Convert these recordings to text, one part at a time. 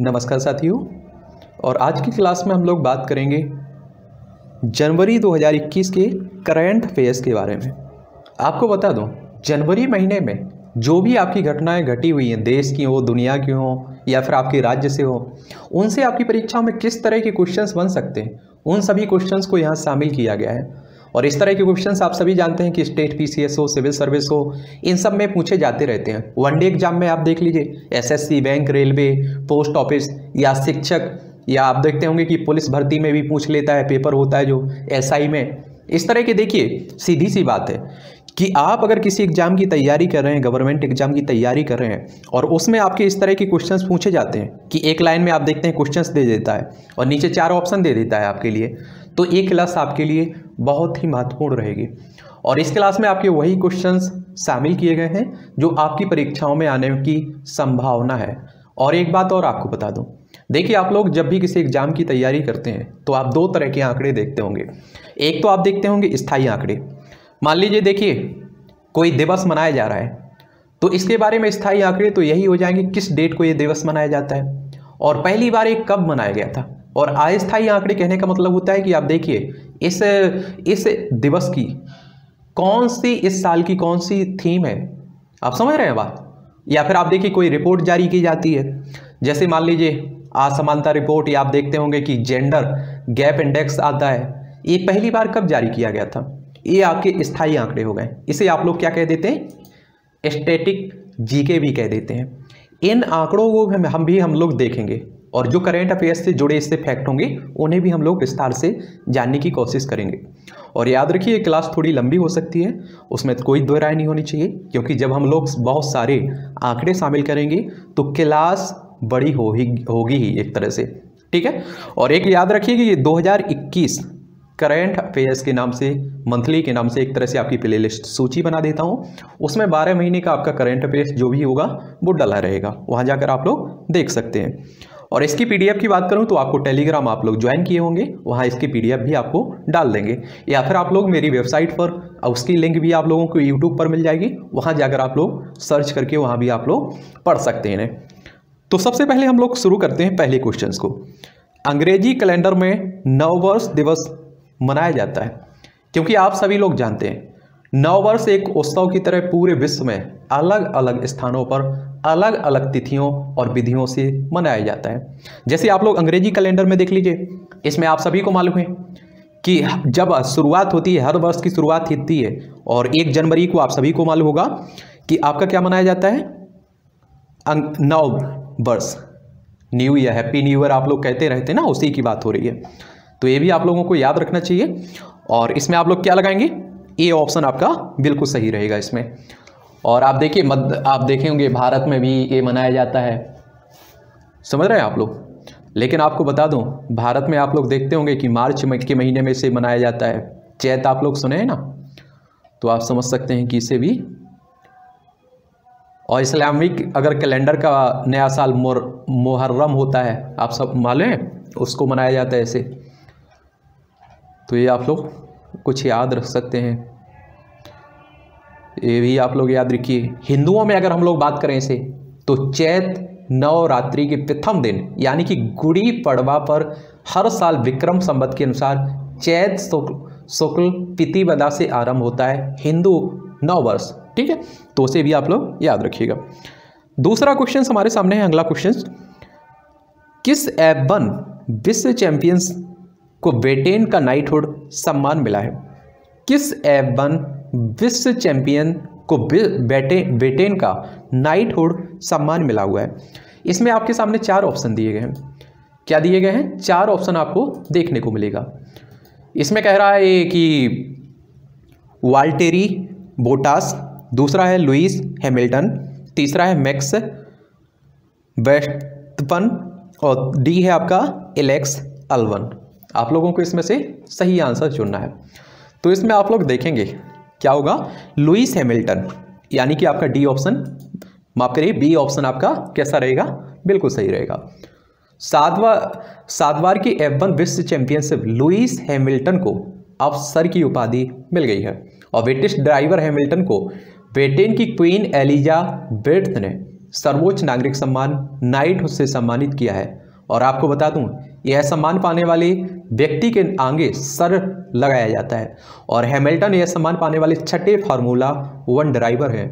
नमस्कार साथियों, और आज की क्लास में हम लोग बात करेंगे जनवरी 2021 के करंट अफेयर्स के बारे में। आपको बता दूं, जनवरी महीने में जो भी आपकी घटनाएं घटी हुई हैं, देश की हो, दुनिया की हो, या फिर आपके राज्य से हो, उनसे आपकी परीक्षाओं में किस तरह के क्वेश्चंस बन सकते हैं, उन सभी क्वेश्चंस को यहाँ शामिल किया गया है। और इस तरह के क्वेश्चंस आप सभी जानते हैं कि स्टेट पीसीएस हो, सिविल सर्विस हो, इन सब में पूछे जाते रहते हैं। वनडे एग्जाम में आप देख लीजिए, SSC, bank, railway, post office या शिक्षक, या आप देखते होंगे कि पुलिस भर्ती में भी पूछ लेता है, पेपर होता है जो एसआई में। इस तरह के, देखिए सीधी सी बात है कि आप अगर किसी एग्जाम की तैयारी कर रहे हैं, गवर्नमेंट एग्जाम की तैयारी कर रहे हैं, और उसमें आपके इस तरह के क्वेश्चंस पूछे जाते हैं कि एक लाइन में आप देखते हैं क्वेश्चंस दे देता है और नीचे चार ऑप्शन दे देता है आपके लिए, तो ये क्लास आपके लिए बहुत ही महत्वपूर्ण रहेगी। और इस क्लास में आपके वही क्वेश्चंस शामिल किए गए हैं जो आपकी परीक्षाओं में आने की संभावना है। और एक बात और आपको बता दूं, देखिए आप लोग जब भी किसी एग्जाम की तैयारी करते हैं तो आप दो तरह के आंकड़े देखते होंगे। एक तो आप देखते होंगे स्थायी आंकड़े। मान लीजिए, देखिए कोई दिवस मनाया जा रहा है तो इसके बारे में स्थायी आंकड़े तो यही हो जाएंगे किस डेट को ये दिवस मनाया जाता है और पहली बार ये कब मनाया गया था। और अस्थायी आंकड़े कहने का मतलब होता है कि आप देखिए इस दिवस की कौन सी, इस साल की कौन सी थीम है, आप समझ रहे हैं बात। या फिर आप देखिए कोई रिपोर्ट जारी की जाती है, जैसे मान लीजिए असमानता रिपोर्ट, या आप देखते होंगे कि जेंडर गैप इंडेक्स आता है, ये पहली बार कब जारी किया गया था, ये आपके स्थायी आंकड़े हो गए। इसे आप लोग क्या कह देते हैं, स्टैटिक जीके भी कह देते हैं। इन आंकड़ों को हम लोग देखेंगे, और जो करेंट अफेयर्स से जुड़े इससे फैक्ट होंगे उन्हें भी हम लोग विस्तार से जानने की कोशिश करेंगे। और याद रखिए क्लास थोड़ी लंबी हो सकती है, उसमें कोई दो राय नहीं होनी चाहिए, क्योंकि जब हम लोग बहुत सारे आंकड़े शामिल करेंगे तो क्लास बड़ी होगी ही एक तरह से, ठीक है। और एक याद रखिए कि ये 2021 करंट अफेयर्स के नाम से, मंथली के नाम से एक तरह से आपकी प्लेलिस्ट सूची बना देता हूं, उसमें 12 महीने का आपका करंट अफेयर्स जो भी होगा वो डला रहेगा, वहां जाकर आप लोग देख सकते हैं। और इसकी पीडीएफ की बात करूं तो आपको टेलीग्राम आप लोग ज्वाइन किए होंगे, वहां इसकी पीडीएफ भी आपको डाल देंगे, या फिर आप लोग मेरी वेबसाइट पर, उसकी लिंक भी आप लोगों को यूट्यूब पर मिल जाएगी, वहां जाकर आप लोग सर्च करके वहां भी आप लोग पढ़ सकते हैं। तो सबसे पहले हम लोग शुरू करते हैं पहले क्वेश्चन को। अंग्रेजी कैलेंडर में नववर्ष दिवस मनाया जाता है, क्योंकि आप सभी लोग जानते हैं नववर्ष एक उत्सव की तरह पूरे विश्व में अलग अलग स्थानों पर अलग अलग तिथियों और विधियों से मनाया जाता है। जैसे आप लोग अंग्रेजी कैलेंडर में देख लीजिए, इसमें आप सभी को मालूम है कि जब शुरुआत होती है, हर वर्ष की शुरुआत होती है, और 1 जनवरी को आप सभी को मालूम होगा कि आपका क्या मनाया जाता है, नव वर्ष, new year, happy new year आप लोग कहते रहते हैं ना, उसी की बात हो रही है। तो ये भी आप लोगों को याद रखना चाहिए, और इसमें आप लोग क्या लगाएंगे, ए ऑप्शन आपका बिल्कुल सही रहेगा इसमें। और आप देखिए आप देखेंगे भारत में भी ये मनाया जाता है, समझ रहे हैं आप लोग। लेकिन आपको बता दूं, भारत में आप लोग देखते होंगे कि मार्च के महीने में इसे मनाया जाता है, चैत आप लोग सुने हैं ना, तो आप समझ सकते हैं कि इसे भी। और इस्लामिक अगर कैलेंडर का नया साल मुहर्रम होता है, आप सब मालूम है, उसको मनाया जाता है इसे। तो ये आप लोग कुछ याद रख सकते हैं, ये भी आप लोग याद रखिए। हिंदुओं में अगर हम लोग बात करें इसे, तो चैत नवरात्रि के प्रथम दिन यानी कि गुड़ी पड़वा पर हर साल विक्रम संवत के अनुसार चैत शुक्ल प्रतिपदा से आरंभ होता है हिंदू नववर्ष, ठीक है। तो उसे भी आप लोग याद रखिएगा। दूसरा क्वेश्चन हमारे सामने है, अगला क्वेश्चन, किस एवन विश्व चैंपियंस को ब्रिटेन का नाइटहुड सम्मान मिला है। किस एवन विश्व चैंपियन को ब्रिटेन का नाइटहुड सम्मान मिला हुआ है। इसमें आपके सामने 4 ऑप्शन दिए गए हैं, क्या दिए गए हैं, 4 ऑप्शन आपको देखने को मिलेगा। इसमें कह रहा है कि वाल्टेरी बोटास, दूसरा है लुइस हैमिल्टन, तीसरा है मैक्स वेस्टपन, और डी है आपका एलेक्स अल्वन। आप लोगों को इसमें से सही आंसर चुनना है। तो इसमें आप लोग देखेंगे क्या होगा, लुइस हैमिल्टन यानी कि आपका डी ऑप्शन, माफ करिए बी ऑप्शन आपका कैसा रहेगा, बिल्कुल सही रहेगा। 7 बार के F1 विश्व चैंपियनशिप लुइस हैमिल्टन को अफसर की उपाधि मिल गई है, और ब्रिटिश ड्राइवर हैमिल्टन को ब्रिटेन की क्वीन एलिजाबेथ ने सर्वोच्च नागरिक सम्मान नाइट से सम्मानित किया है। और आपको बता दूं, यह सम्मान पाने वाले व्यक्ति के आगे सर लगाया जाता है। और हैमिल्टन यह सम्मान पाने वाले छठे फार्मूला 1 ड्राइवर हैं।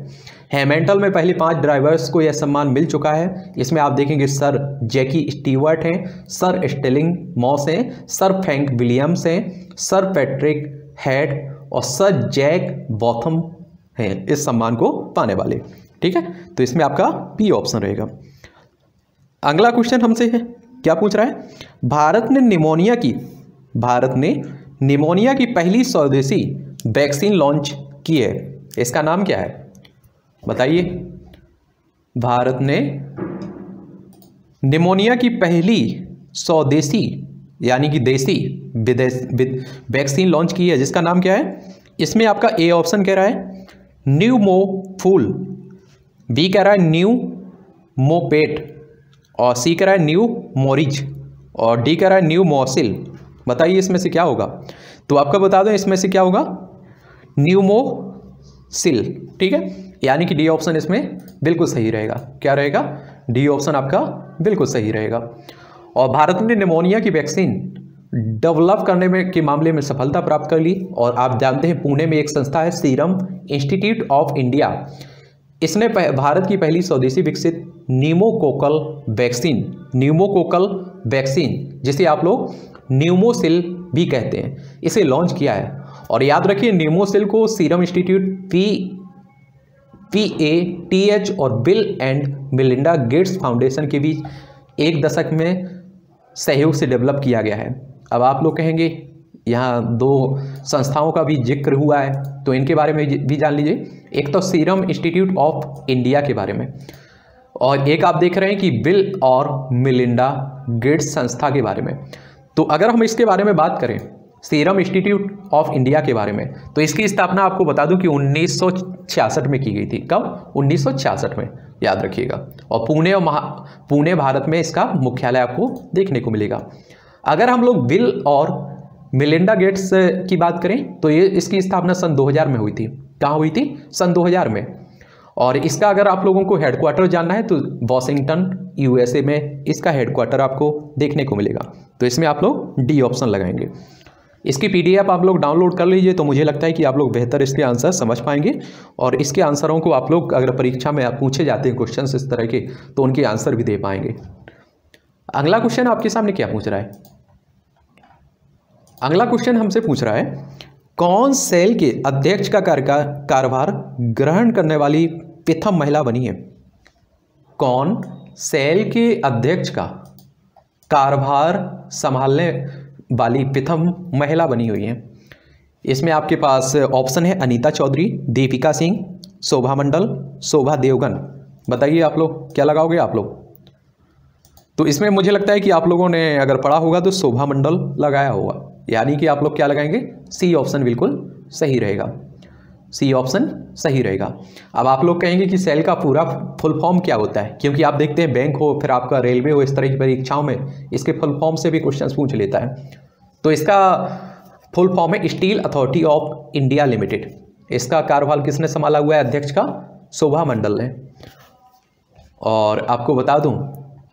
हैमिल्टन में पहले 5 ड्राइवर्स को यह सम्मान मिल चुका है। इसमें आप देखेंगे सर जैकी स्टीवर्ट हैं, सर स्टेलिंग मॉस हैं, सर फ्रैंक विलियम्स हैं, सर पैट्रिक हैड और सर जैक बॉथम हैं इस सम्मान को पाने वाले। ठीक है, तो इसमें आपका पी ऑप्शन रहेगा। अगला क्वेश्चन हमसे है, क्या पूछ रहा है, भारत ने निमोनिया की पहली स्वदेशी वैक्सीन लॉन्च की है, इसका नाम क्या है बताइए। भारत ने निमोनिया की पहली स्वदेशी यानी कि देसी वैक्सीन लॉन्च की है जिसका नाम क्या है। इसमें आपका ए ऑप्शन कह रहा है न्यूमोफूल, बी कह रहा है न्यूमोपेट और सी कह रहा है न्यू मोरिज और डी कह रहा है न्यू मोसिल। बताइए इसमें से क्या होगा। तो आपका बता दो इसमें से क्या होगा, न्यूमोसिल। ठीक है, यानी कि डी ऑप्शन इसमें बिल्कुल सही रहेगा। क्या रहेगा, डी ऑप्शन आपका बिल्कुल सही रहेगा। और भारत ने निमोनिया की वैक्सीन डेवलप करने में के मामले में सफलता प्राप्त कर ली। और आप जानते हैं पुणे में एक संस्था है सीरम इंस्टीट्यूट ऑफ इंडिया, इसने भारत की पहली स्वदेशी विकसित न्यूमोकोकल वैक्सीन जिसे आप लोग न्यूमोसिल भी कहते हैं, इसे लॉन्च किया है। और याद रखिए न्यूमोसिल को सीरम इंस्टीट्यूट PATH और Bill and Melinda Gates Foundation के बीच 1 दशक में सहयोग से डेवलप किया गया है। अब आप लोग कहेंगे यहाँ 2 संस्थाओं का भी जिक्र हुआ है, तो इनके बारे में भी जान लीजिए। एक तो सीरम इंस्टीट्यूट ऑफ इंडिया के बारे में और एक आप देख रहे हैं कि बिल और मिलिंडा गेट्स संस्था के बारे में। तो अगर हम इसके बारे में बात करें सीरम इंस्टीट्यूट ऑफ इंडिया के बारे में, तो इसकी स्थापना आपको बता दूं कि 1966 में की गई थी। कब, 1966 में, याद रखिएगा। और पुणे भारत में इसका मुख्यालय आपको देखने को मिलेगा। अगर हम लोग बिल और मिलिंडा गेट्स की बात करें तो ये इसकी स्थापना सन 2000 में हुई थी। कहाँ हुई थी, सन 2000 में। और इसका अगर आप लोगों को हेडक्वार्टर जानना है तो वॉशिंगटन USA में इसका हेडक्वार्टर आपको देखने को मिलेगा। तो इसमें आप लोग डी ऑप्शन लगाएंगे। इसकी PDF आप लोग डाउनलोड कर लीजिए, तो मुझे लगता है कि आप लोग बेहतर इसके आंसर समझ पाएंगे। और इसके आंसरों को आप लोग अगर परीक्षा में पूछे जाते हैं क्वेश्चंस इस तरह के, तो उनके आंसर भी दे पाएंगे। अगला क्वेश्चन आपके सामने क्या पूछ रहा है, अगला क्वेश्चन हमसे पूछ रहा है कौन सेल के अध्यक्ष का कार्यभार ग्रहण करने वाली प्रथम महिला बनी है। कौन सेल के अध्यक्ष का कार्यभार संभालने वाली प्रथम महिला बनी हुई है। इसमें आपके पास ऑप्शन है अनीता चौधरी, दीपिका सिंह, शोभा मंडल, शोभा देवगन। बताइए आप लोग क्या लगाओगे आप लोग। तो इसमें मुझे लगता है कि आप लोगों ने अगर पढ़ा होगा तो शोभा मंडल लगाया होगा, यानी कि आप लोग क्या लगाएंगे, सी ऑप्शन बिल्कुल सही रहेगा। सी ऑप्शन सही रहेगा। अब आप लोग कहेंगे कि सेल का पूरा फुल फॉर्म क्या होता है, क्योंकि आप देखते हैं बैंक हो फिर आपका रेलवे हो, इस तरह की परीक्षाओं में इसके फुल फॉर्म से भी क्वेश्चन पूछ लेता है। तो इसका फुल फॉर्म है Steel Authority of India Limited. इसका कार्यभार किसने संभाला हुआ है, अध्यक्ष का शोभा मंडल ने। और आपको बता दूँ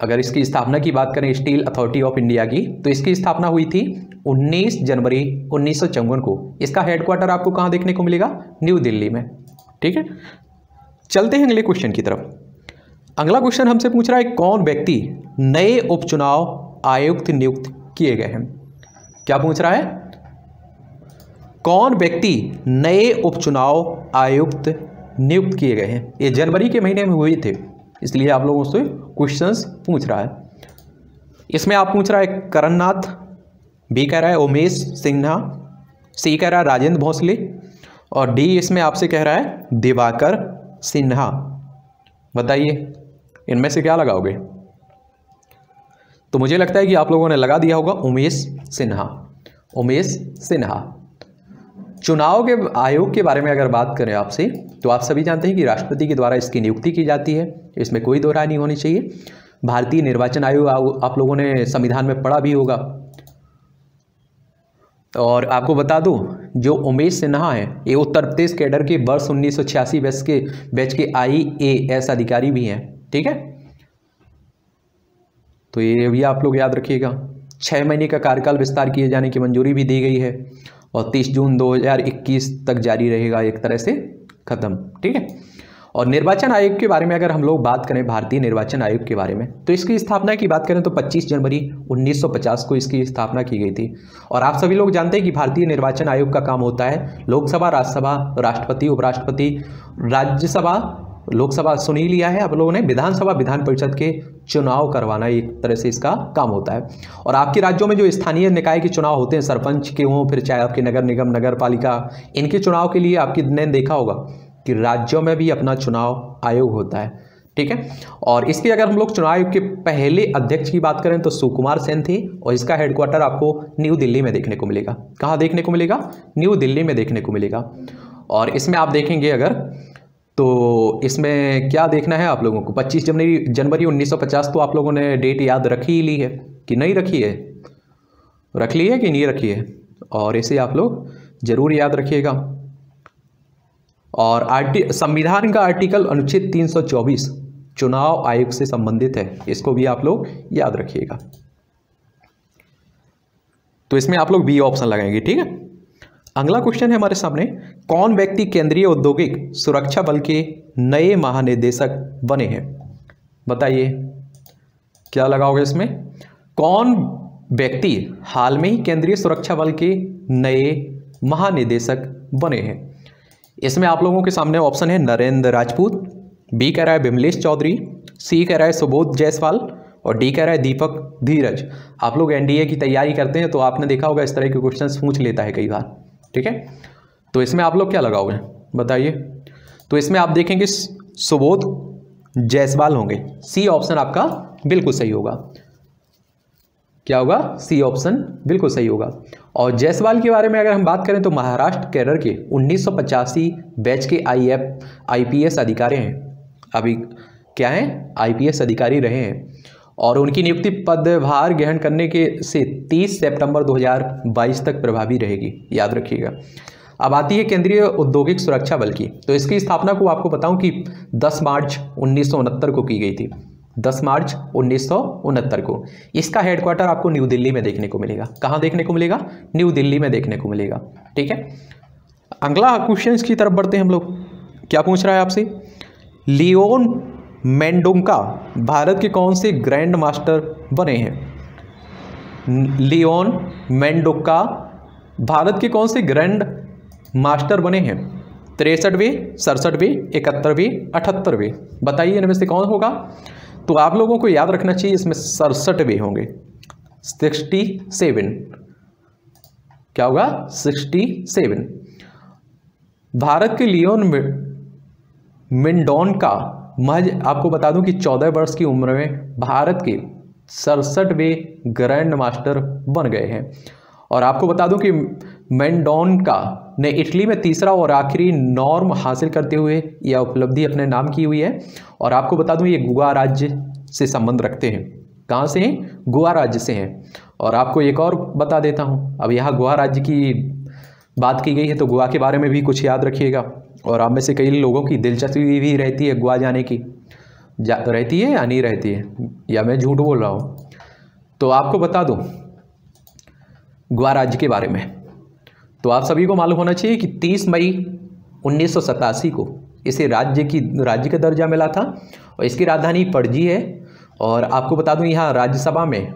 अगर इसकी स्थापना की बात करें स्टील अथॉरिटी ऑफ इंडिया की, तो इसकी स्थापना हुई थी 19 जनवरी 1954 को। इसका हेडक्वार्टर आपको कहाँ देखने को मिलेगा, न्यू दिल्ली में। ठीक है, चलते हैं अगले क्वेश्चन की तरफ। अगला क्वेश्चन हमसे पूछ रहा है कौन व्यक्ति नए उपचुनाव आयुक्त नियुक्त किए गए हैं। क्या पूछ रहा है, कौन व्यक्ति नए उपचुनाव आयुक्त नियुक्त किए गए हैं। ये जनवरी के महीने में हुए थे, इसलिए आप लोगों से क्वेश्चंस पूछ रहा है। इसमें आप पूछ रहा है करण नाथ, बी कह रहा है उमेश सिन्हा, सी कह रहा है राजेंद्र भोसले और डी इसमें आपसे कह रहा है दिवाकर सिन्हा। बताइए इनमें से क्या लगाओगे। तो मुझे लगता है कि आप लोगों ने लगा दिया होगा उमेश सिन्हा। उमेश सिन्हा चुनाव के आयोग के बारे में अगर बात करें आपसे, तो आप सभी जानते हैं कि राष्ट्रपति के द्वारा इसकी नियुक्ति की जाती है, इसमें कोई दो राय नहीं होनी चाहिए। भारतीय निर्वाचन आयोग आप लोगों ने संविधान में पढ़ा भी होगा। और आपको बता दूं जो उमेश सिन्हा हैं ये उत्तर प्रदेश कैडर के वर्ष 1986 बैच के IAS अधिकारी भी हैं। ठीक है। तो ये भी आप लोग याद रखिएगा। 6 महीने का कार्यकाल विस्तार किए जाने की मंजूरी भी दी गई है और 30 जून 2021 तक जारी रहेगा, एक तरह से खत्म, ठीक है। और निर्वाचन आयोग के बारे में अगर हम लोग बात करें, भारतीय निर्वाचन आयोग के बारे में, तो इसकी स्थापना की बात करें तो 25 जनवरी 1950 को इसकी स्थापना की गई थी। और आप सभी लोग जानते हैं कि भारतीय निर्वाचन आयोग का काम होता है लोकसभा, राज्यसभा, राष्ट्रपति, उपराष्ट्रपति, राज्यसभा, लोकसभा सुन ही लिया है आप लोगों ने, विधानसभा, विधान परिषद के चुनाव करवाना एक तरह से इसका काम होता है। और आपके राज्यों में जो स्थानीय निकाय के चुनाव होते हैं, सरपंच के हों, फिर चाहे आपके नगर निगम, नगर पालिका, इनके चुनाव के लिए आपने देखा होगा कि राज्यों में भी अपना चुनाव आयोग होता है, ठीक है। और इसके अगर हम लोग चुनाव आयोग के पहले अध्यक्ष की बात करें तो सुकुमार सेन थे और इसका हेडक्वार्टर आपको न्यू दिल्ली में देखने को मिलेगा। कहाँ देखने को मिलेगा? न्यू दिल्ली में देखने को मिलेगा। और इसमें आप देखेंगे अगर तो इसमें क्या देखना है आप लोगों को, 25 जनवरी 1950 तो आप लोगों ने डेट याद रखी ही ली है कि नहीं रखी है, रख ली है कि नहीं रखी है, और इसे आप लोग जरूर याद रखिएगा। और संविधान का आर्टिकल अनुच्छेद 324 चुनाव आयोग से संबंधित है, इसको भी आप लोग याद रखिएगा। तो इसमें आप लोग बी ऑप्शन लगाएंगे, ठीक है। अगला क्वेश्चन है हमारे सामने, कौन व्यक्ति केंद्रीय औद्योगिक सुरक्षा बल के नए महानिदेशक बने हैं? बताइए क्या लगाओगे इसमें। कौन व्यक्ति हाल में ही केंद्रीय सुरक्षा बल के नए महानिदेशक बने हैं? इसमें आप लोगों के सामने ऑप्शन है नरेंद्र राजपूत, बी कह रहा है विमलेश चौधरी, सी कह रहा है सुबोध जायसवाल और डी कह रहा है दीपक धीरज। आप लोग एनडीए की तैयारी करते हैं तो आपने देखा होगा इस तरह के क्वेश्चन पूछ लेता है कई बार, ठीक है। तो इसमें आप लोग क्या लगाओगे बताइए। तो इसमें आप देखेंगे सुबोध जायसवाल होंगे, सी ऑप्शन आपका बिल्कुल सही होगा। क्या होगा? सी ऑप्शन बिल्कुल सही होगा। और जायसवाल के बारे में अगर हम बात करें तो महाराष्ट्र कैडर के 1985 बैच के आईपीएस अधिकारी हैं, अभी क्या हैं, आईपीएस अधिकारी रहे हैं। और उनकी नियुक्ति पदभार ग्रहण करने के से 30 सितंबर 2022 तक प्रभावी रहेगी, याद रखिएगा। अब आती है केंद्रीय औद्योगिक सुरक्षा बल की, तो इसकी स्थापना को आपको बताऊं कि 10 मार्च 1969 को की गई थी, 10 मार्च 1969 को। इसका हेडक्वार्टर आपको न्यू दिल्ली में देखने को मिलेगा। कहाँ देखने को मिलेगा? न्यू दिल्ली में देखने को मिलेगा, ठीक है। अगला क्वेश्चन की तरफ बढ़ते हैं हम लोग। क्या पूछ रहा है आपसे? लियोन मेंडोंका भारत के कौन से ग्रैंड मास्टर बने हैं? लियोन मेंडोंका भारत के कौन से ग्रैंड मास्टर बने हैं? 63वें, 67वें, 71वें, 78वें, बताइए इनमें से कौन होगा? तो आप लोगों को याद रखना चाहिए इसमें 67वें होंगे, 67। क्या होगा? 67। भारत के लियोन मेंडोंका महज आपको बता दूं कि 14 वर्ष की उम्र में भारत के 67वें ग्रैंड मास्टर बन गए हैं। और आपको बता दूं कि मेंडोंका ने इटली में तीसरा और आखिरी नॉर्म हासिल करते हुए यह उपलब्धि अपने नाम की हुई है। और आपको बता दूं ये गोवा राज्य से संबंध रखते हैं। कहाँ से हैं? गोवा राज्य से हैं। और आपको एक और बता देता हूँ, अब यहाँ गोवा राज्य की बात की गई है तो गोवा के बारे में भी कुछ याद रखिएगा। और आप में से कई लोगों की दिलचस्पी भी रहती है गोवा जाने की, रहती है या नहीं रहती है, या मैं झूठ बोल रहा हूँ? तो आपको बता दूँ गोवा राज्य के बारे में, तो आप सभी को मालूम होना चाहिए कि 30 मई 1987 को इसे राज्य का दर्जा मिला था और इसकी राजधानी पणजी है। और आपको बता दूँ यहाँ राज्यसभा में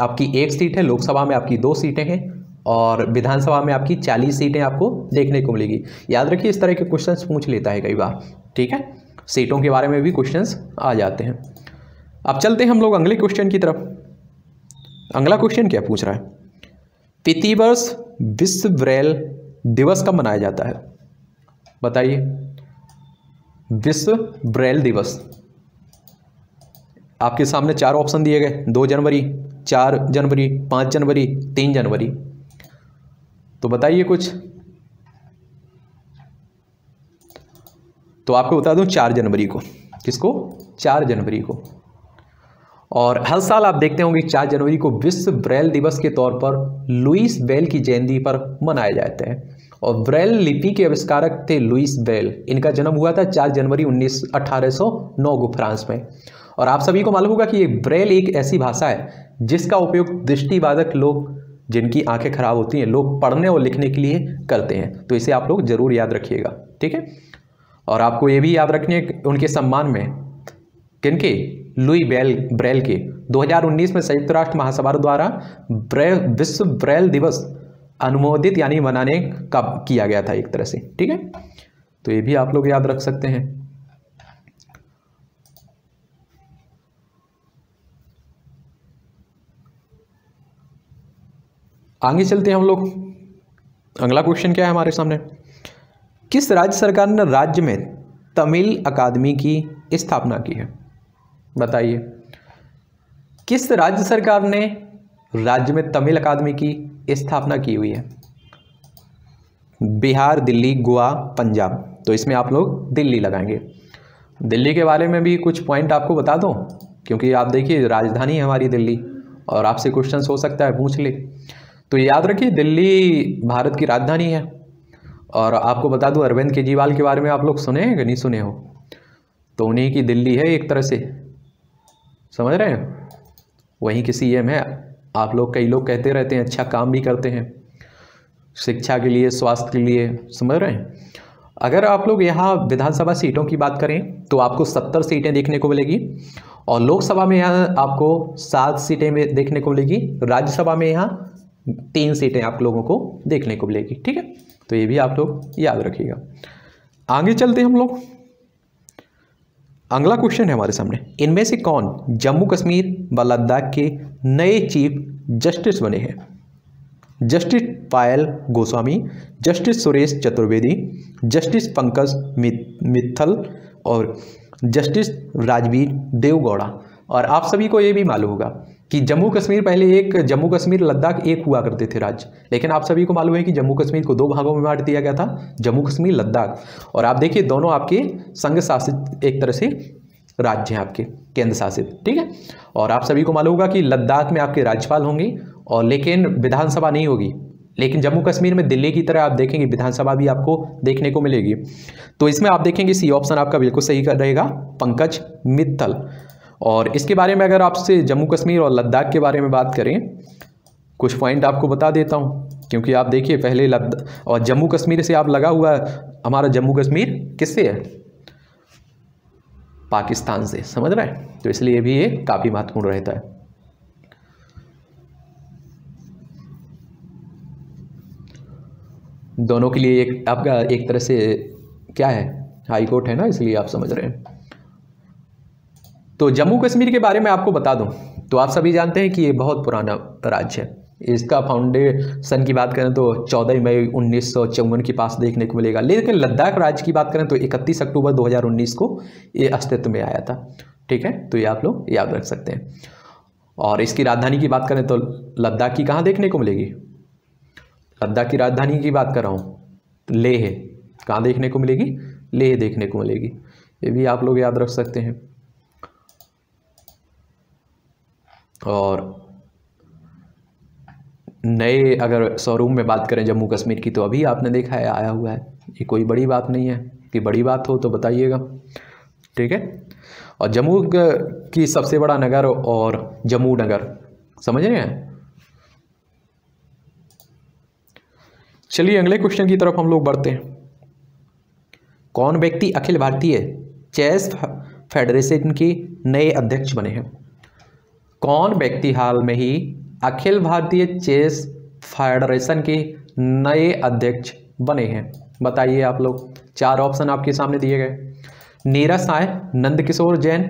आपकी 1 सीट है, लोकसभा में आपकी 2 सीटें हैं और विधानसभा में आपकी 40 सीटें आपको देखने को मिलेगी। याद रखिए इस तरह के क्वेश्चंस पूछ लेता है कई बार, ठीक है। सीटों के बारे में भी क्वेश्चंस आ जाते हैं। अब चलते हैं हम लोग अगले क्वेश्चन की तरफ। अगला क्वेश्चन क्या पूछ रहा है? प्रति वर्ष विश्व ब्रेल दिवस कब मनाया जाता है? बताइए विश्व ब्रेल दिवस। आपके सामने 4 ऑप्शन दिए गए, 2 जनवरी, 4 जनवरी, 5 जनवरी, 3 जनवरी। तो बताइए कुछ। तो आपको बता दूं 4 जनवरी को। किसको? 4 जनवरी को। और हर साल आप देखते होंगे 4 जनवरी को विश्व ब्रेल दिवस के तौर पर लुईस ब्रेल की जयंती पर मनाया जाता है। और ब्रेल लिपि के आविष्कारक थे लुइस ब्रेल। इनका जन्म हुआ था 4 जनवरी 1809 को फ्रांस में। और आप सभी को मालूम होगा कि ये ब्रेल एक ऐसी भाषा है जिसका उपयोग दृष्टिबाधित लोग, जिनकी आंखें खराब होती हैं, लोग पढ़ने और लिखने के लिए करते हैं। तो इसे आप लोग जरूर याद रखिएगा, ठीक है। और आपको ये भी याद रखने उनके सम्मान में, किनके, लुई ब्रेल के, 2019 में संयुक्त राष्ट्र महासभा द्वारा विश्व ब्रेल दिवस अनुमोदित यानी मनाने का किया गया था एक तरह से, ठीक है। तो ये भी आप लोग याद रख सकते हैं। आगे चलते हैं हम लोग। अगला क्वेश्चन क्या है हमारे सामने, किस राज्य सरकार ने राज्य में तमिल अकादमी की स्थापना की है? बताइए, किस राज्य सरकार ने राज्य में तमिल अकादमी की स्थापना की हुई है? बिहार, दिल्ली, गोवा, पंजाब। तो इसमें आप लोग दिल्ली लगाएंगे। दिल्ली के बारे में भी कुछ पॉइंट आपको बता दूं, क्योंकि आप देखिए राजधानी है हमारी दिल्ली और आपसे क्वेश्चन हो सकता है, पूछ ले। तो याद रखिए दिल्ली भारत की राजधानी है। और आपको बता दूं अरविंद केजरीवाल के बारे में आप लोग सुने या नहीं सुने हो, तो उन्हीं की दिल्ली है एक तरह से, समझ रहे हैं, वहीं के सीएम है। आप लोग, कई लोग कहते रहते हैं, अच्छा काम भी करते हैं शिक्षा के लिए, स्वास्थ्य के लिए, समझ रहे हैं। अगर आप लोग यहाँ विधानसभा सीटों की बात करें तो आपको 70 सीटें देखने को मिलेगी, और लोकसभा में यहाँ आपको 7 सीटें में देखने को मिलेगी, राज्यसभा में यहाँ 3 सीटें आप लोगों को देखने को मिलेगी, ठीक है। तो ये भी आप लोग याद रखिएगा। आगे चलते हैं हम लोग। अगला क्वेश्चन है हमारे सामने, इनमें से कौन जम्मू कश्मीर व लद्दाख के नए चीफ जस्टिस बने हैं? Justice Payal Goswami, justice Suresh Chaturvedi, justice Pankaj Mittal और जस्टिस राजवीर देवगौड़ा। और आप सभी को ये भी मालूम होगा कि जम्मू कश्मीर पहले एक, जम्मू कश्मीर लद्दाख एक हुआ करते थे राज्य, लेकिन आप सभी को मालूम है कि जम्मू कश्मीर को 2 भागों में बांट दिया गया था, जम्मू कश्मीर लद्दाख। और आप देखिए दोनों आपके संघ शासित एक तरह से राज्य हैं, आपके केंद्र शासित, ठीक है। और आप सभी को मालूम होगा कि लद्दाख में आपके राज्यपाल होंगे, और लेकिन विधानसभा नहीं होगी। लेकिन जम्मू कश्मीर में दिल्ली की तरह आप देखेंगे विधानसभा भी आपको देखने को मिलेगी। तो इसमें आप देखेंगे सी ऑप्शन आपका बिल्कुल सही रहेगा, पंकज मित्तल। और इसके बारे में अगर आपसे जम्मू कश्मीर और लद्दाख के बारे में बात करें, कुछ पॉइंट आपको बता देता हूं, क्योंकि आप देखिए पहले लद्दाख और जम्मू कश्मीर से आप लगा हुआ, हमारा जम्मू कश्मीर किससे है? पाकिस्तान से, समझ रहे हैं। तो इसलिए भी ये काफ़ी महत्वपूर्ण रहता है। दोनों के लिए एक आपका एक तरह से क्या है, हाई कोर्ट है ना, इसलिए आप समझ रहे हैं। तो जम्मू कश्मीर के बारे में आपको बता दूं तो आप सभी जानते हैं कि ये बहुत पुराना राज्य है। इसका फाउंडेशन की बात करें तो 14 मई 1954 के पास देखने को मिलेगा, लेकिन लद्दाख राज्य की बात करें तो 31 अक्टूबर 2019 को ये अस्तित्व में आया था, ठीक है। तो ये आप लोग याद रख सकते हैं। और इसकी राजधानी की बात करें तो लद्दाख की कहाँ देखने को मिलेगी? लद्दाख की राजधानी की बात कर रहा हूँ, लेह। कहाँ देखने को मिलेगी? लेह देखने को मिलेगी। ये भी आप लोग याद रख सकते हैं। और नए अगर शोरूम में बात करें जम्मू कश्मीर की, तो अभी आपने देखा है आया हुआ है, ये कोई बड़ी बात नहीं है। कि बड़ी बात हो तो बताइएगा, ठीक है। और जम्मू की सबसे बड़ा नगर और जम्मू नगर, समझ रहे हैं। चलिए अगले क्वेश्चन की तरफ हम लोग बढ़ते हैं। कौन व्यक्ति अखिल भारतीय चेस फेडरेशन के नए अध्यक्ष बने हैं? कौन व्यक्ति हाल में ही अखिल भारतीय चेस फेडरेशन के नए अध्यक्ष बने हैं? बताइए आप लोग। 4 ऑप्शन आपके सामने दिए गए, नीरज साय, नंदकिशोर जैन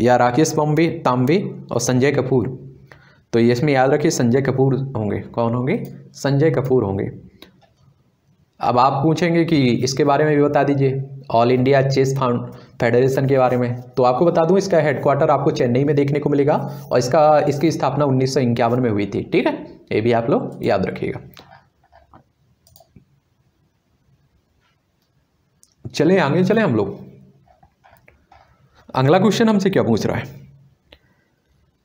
या राकेश तांबे और संजय कपूर। तो ये इसमें याद रखिए संजय कपूर होंगे। कौन होंगे? संजय कपूर होंगे। अब आप पूछेंगे कि इसके बारे में भी बता दीजिए, ऑल इंडिया चेस फेडरेशन के बारे में। तो आपको बता दूं इसका हेडक्वार्टर आपको चेन्नई में देखने को मिलेगा, और इसकी स्थापना 1951 में हुई थी, ठीक है। ये भी आप लोग याद रखिएगा। चले आगे चले हम लोग। अगला क्वेश्चन हमसे क्या पूछ रहा है,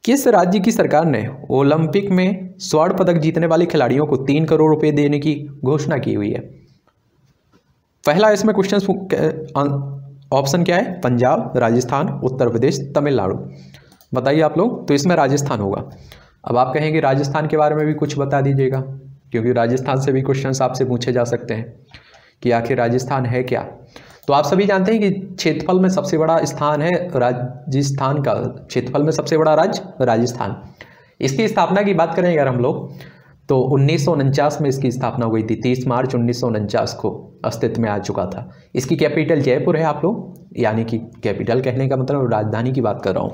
किस राज्य की सरकार ने ओलंपिक में स्वर्ण पदक जीतने वाले खिलाड़ियों को 3 करोड़ रुपए देने की घोषणा की हुई है? पहला इसमें क्वेश्चन ऑप्शन क्या है, पंजाब, राजस्थान, उत्तर प्रदेश, तमिलनाडु। बताइए आप लोग, तो इसमें राजस्थान होगा। अब आप कहेंगे राजस्थान के बारे में भी कुछ बता दीजिएगा, क्योंकि राजस्थान से भी क्वेश्चंस आपसे पूछे जा सकते हैं कि आखिर राजस्थान है क्या। तो आप सभी जानते हैं कि क्षेत्रफल में सबसे बड़ा स्थान है राजस्थान का, क्षेत्रफल में सबसे बड़ा राज्य राजस्थान। इसकी स्थापना की बात करें अगर हम लोग, तो 1949 में इसकी स्थापना हुई थी, 30 मार्च 1949 को अस्तित्व में आ चुका था। इसकी कैपिटल जयपुर है आप लोग, यानी कि कैपिटल कहने का मतलब राजधानी की बात कर रहा हूँ।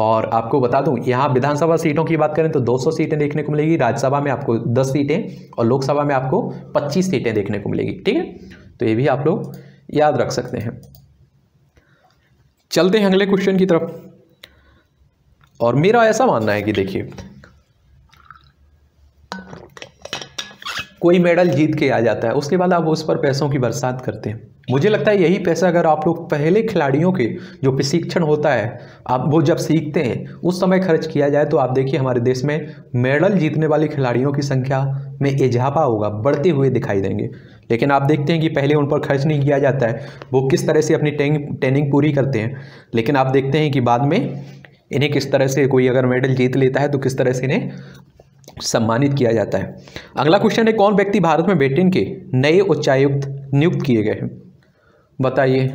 और आपको बता दूं, यहाँ विधानसभा सीटों की बात करें तो 200 सीटें देखने को मिलेगी, राज्यसभा में आपको 10 सीटें और लोकसभा में आपको 25 सीटें देखने को मिलेगी। ठीक है, तो ये भी आप लोग याद रख सकते हैं। चलते हैं अगले क्वेश्चन की तरफ। और मेरा ऐसा मानना है कि देखिए, कोई मेडल जीत के आ जाता है, उसके बाद आप उस पर पैसों की बरसात करते हैं। मुझे लगता है यही पैसा अगर आप लोग पहले खिलाड़ियों के जो प्रशिक्षण होता है, आप वो जब सीखते हैं उस समय खर्च किया जाए, तो आप देखिए हमारे देश में मेडल जीतने वाले खिलाड़ियों की संख्या में इजाफा होगा, बढ़ते हुए दिखाई देंगे। लेकिन आप देखते हैं कि पहले उन पर खर्च नहीं किया जाता है, वो किस तरह से अपनी ट्रेनिंग पूरी करते हैं, लेकिन आप देखते हैं कि बाद में इन्हें किस तरह से, कोई अगर मेडल जीत लेता है तो किस तरह से इन्हें सम्मानित किया जाता है। अगला क्वेश्चन है, कौन व्यक्ति भारत में ब्रिटेन के नए उच्चायुक्त नियुक्त किए गए हैं? बताइए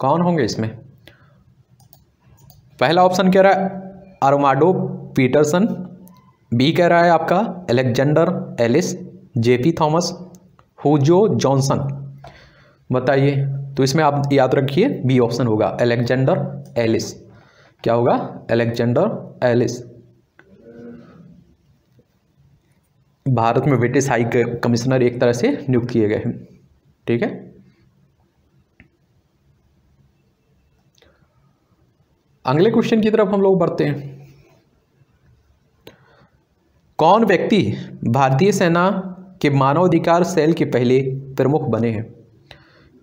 कौन होंगे इसमें। पहला ऑप्शन कह रहा है अरमाडो पीटरसन, बी कह रहा है आपका Alexander Ellis, JP Thomas, Hugo Johnson. बताइए, तो इसमें आप याद रखिए बी ऑप्शन होगा, एलेक्जेंडर एलिस। क्या होगा? Alexander Alice. भारत में ब्रिटिश हाई कमिश्नर एक तरह से नियुक्त किए गए हैं। ठीक है, अगले क्वेश्चन की तरफ हम लोग बढ़ते हैं। कौन व्यक्ति भारतीय सेना के मानवाधिकार सेल के पहले प्रमुख बने हैं?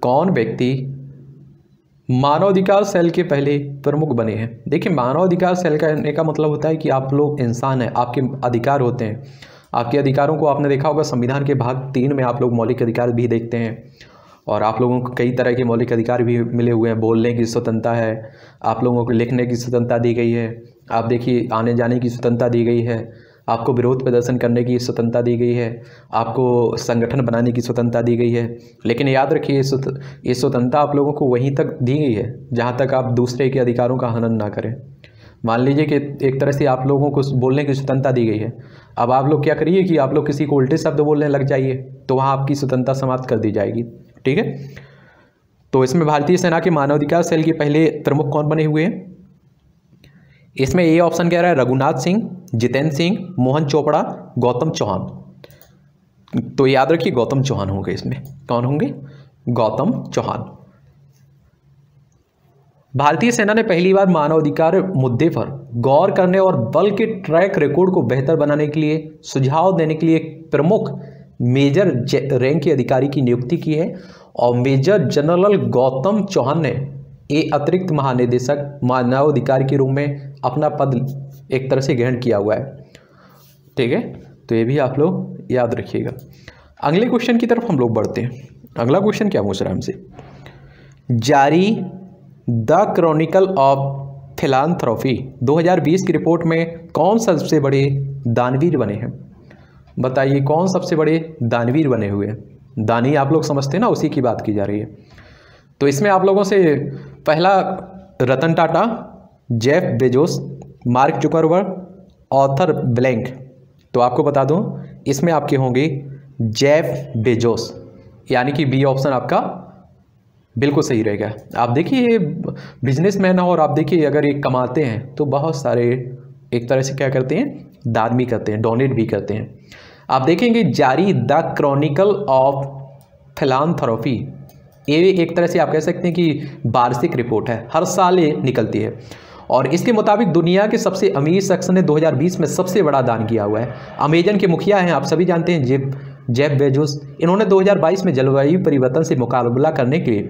कौन व्यक्ति मानवाधिकार सेल के पहले प्रमुख बने हैं? देखिए, मानवाधिकार सेल कहने का मतलब होता है कि आप लोग इंसान हैं, आपके अधिकार होते हैं। आपके अधिकारों को आपने देखा होगा संविधान के भाग 3 में आप लोग मौलिक अधिकार भी देखते हैं, और आप लोगों को कई तरह के मौलिक अधिकार भी मिले हुए हैं। बोलने की स्वतंत्रता है, आप लोगों को लिखने की स्वतंत्रता दी गई है, आप देखिए आने जाने की स्वतंत्रता दी गई है, आपको विरोध प्रदर्शन करने की स्वतंत्रता दी गई है, आपको संगठन बनाने की स्वतंत्रता दी गई है। लेकिन याद रखिए, ये स्वतंत्रता आप लोगों को वहीं तक दी गई है जहाँ तक आप दूसरे के अधिकारों का हनन ना करें। मान लीजिए कि एक तरह से आप लोगों को बोलने की स्वतंत्रता दी गई है, अब आप लोग क्या करिए कि आप लोग किसी को उल्टे शब्द बोलने लग जाइए, तो वहाँ आपकी स्वतंत्रता समाप्त कर दी जाएगी। ठीक है, तो इसमें भारतीय सेना के मानवाधिकार सेल के पहले प्रमुख कौन बने हुए हैं? इसमें ए ऑप्शन कह रहा है रघुनाथ सिंह, जितेंद्र सिंह, मोहन चोपड़ा, गौतम चौहान। तो याद रखिए गौतम चौहान होंगे इसमें। कौन होंगे? गौतम चौहान। भारतीय सेना ने पहली बार मानवाधिकार मुद्दे पर गौर करने और बल के ट्रैक रिकॉर्ड को बेहतर बनाने के लिए सुझाव देने के लिए एक प्रमुख मेजर रैंक के अधिकारी की नियुक्ति की है, और मेजर जनरल गौतम चौहान ने एक अतिरिक्त महानिदेशक मानवाधिकार के रूप में अपना पद एक तरह से ग्रहण किया हुआ है। ठीक है, तो ये भी आप लोग याद रखिएगा। अगले क्वेश्चन की तरफ हम लोग बढ़ते हैं। अगला क्वेश्चन क्या पूछ रहा है हमसे? जारी द क्रॉनिकल ऑफ फिलान्थ्रोफी 2020 की रिपोर्ट में कौन सबसे बड़े दानवीर बने हैं? बताइए कौन सबसे बड़े दानवीर बने हुए हैं? दानी आप लोग समझते हैं ना, उसी की बात की जा रही है। तो इसमें आप लोगों से पहला Ratan Tata, Jeff Bezos, Mark Zuckerberg, author blank. तो आपको बता दूं इसमें आपके होंगे जेफ बेजोस, यानी कि बी ऑप्शन आपका बिल्कुल सही रहेगा। आप देखिए ये बिजनेसमैन है, और आप देखिए अगर ये कमाते हैं तो बहुत सारे एक तरह से क्या करते हैं, दान भी करते हैं, डोनेट भी करते हैं। आप देखेंगे जारी द क्रॉनिकल ऑफ फिलान्थ्रोफी, ये एक तरह से आप कह सकते हैं कि वार्षिक रिपोर्ट है, हर साल ये निकलती है। और इसके मुताबिक दुनिया के सबसे अमीर शख्स ने 2020 में सबसे बड़ा दान किया हुआ है। अमेजन के मुखिया हैं आप सभी जानते हैं जेफ बेजोस, इन्होंने 2022 में जलवायु परिवर्तन से मुकाबला करने के लिए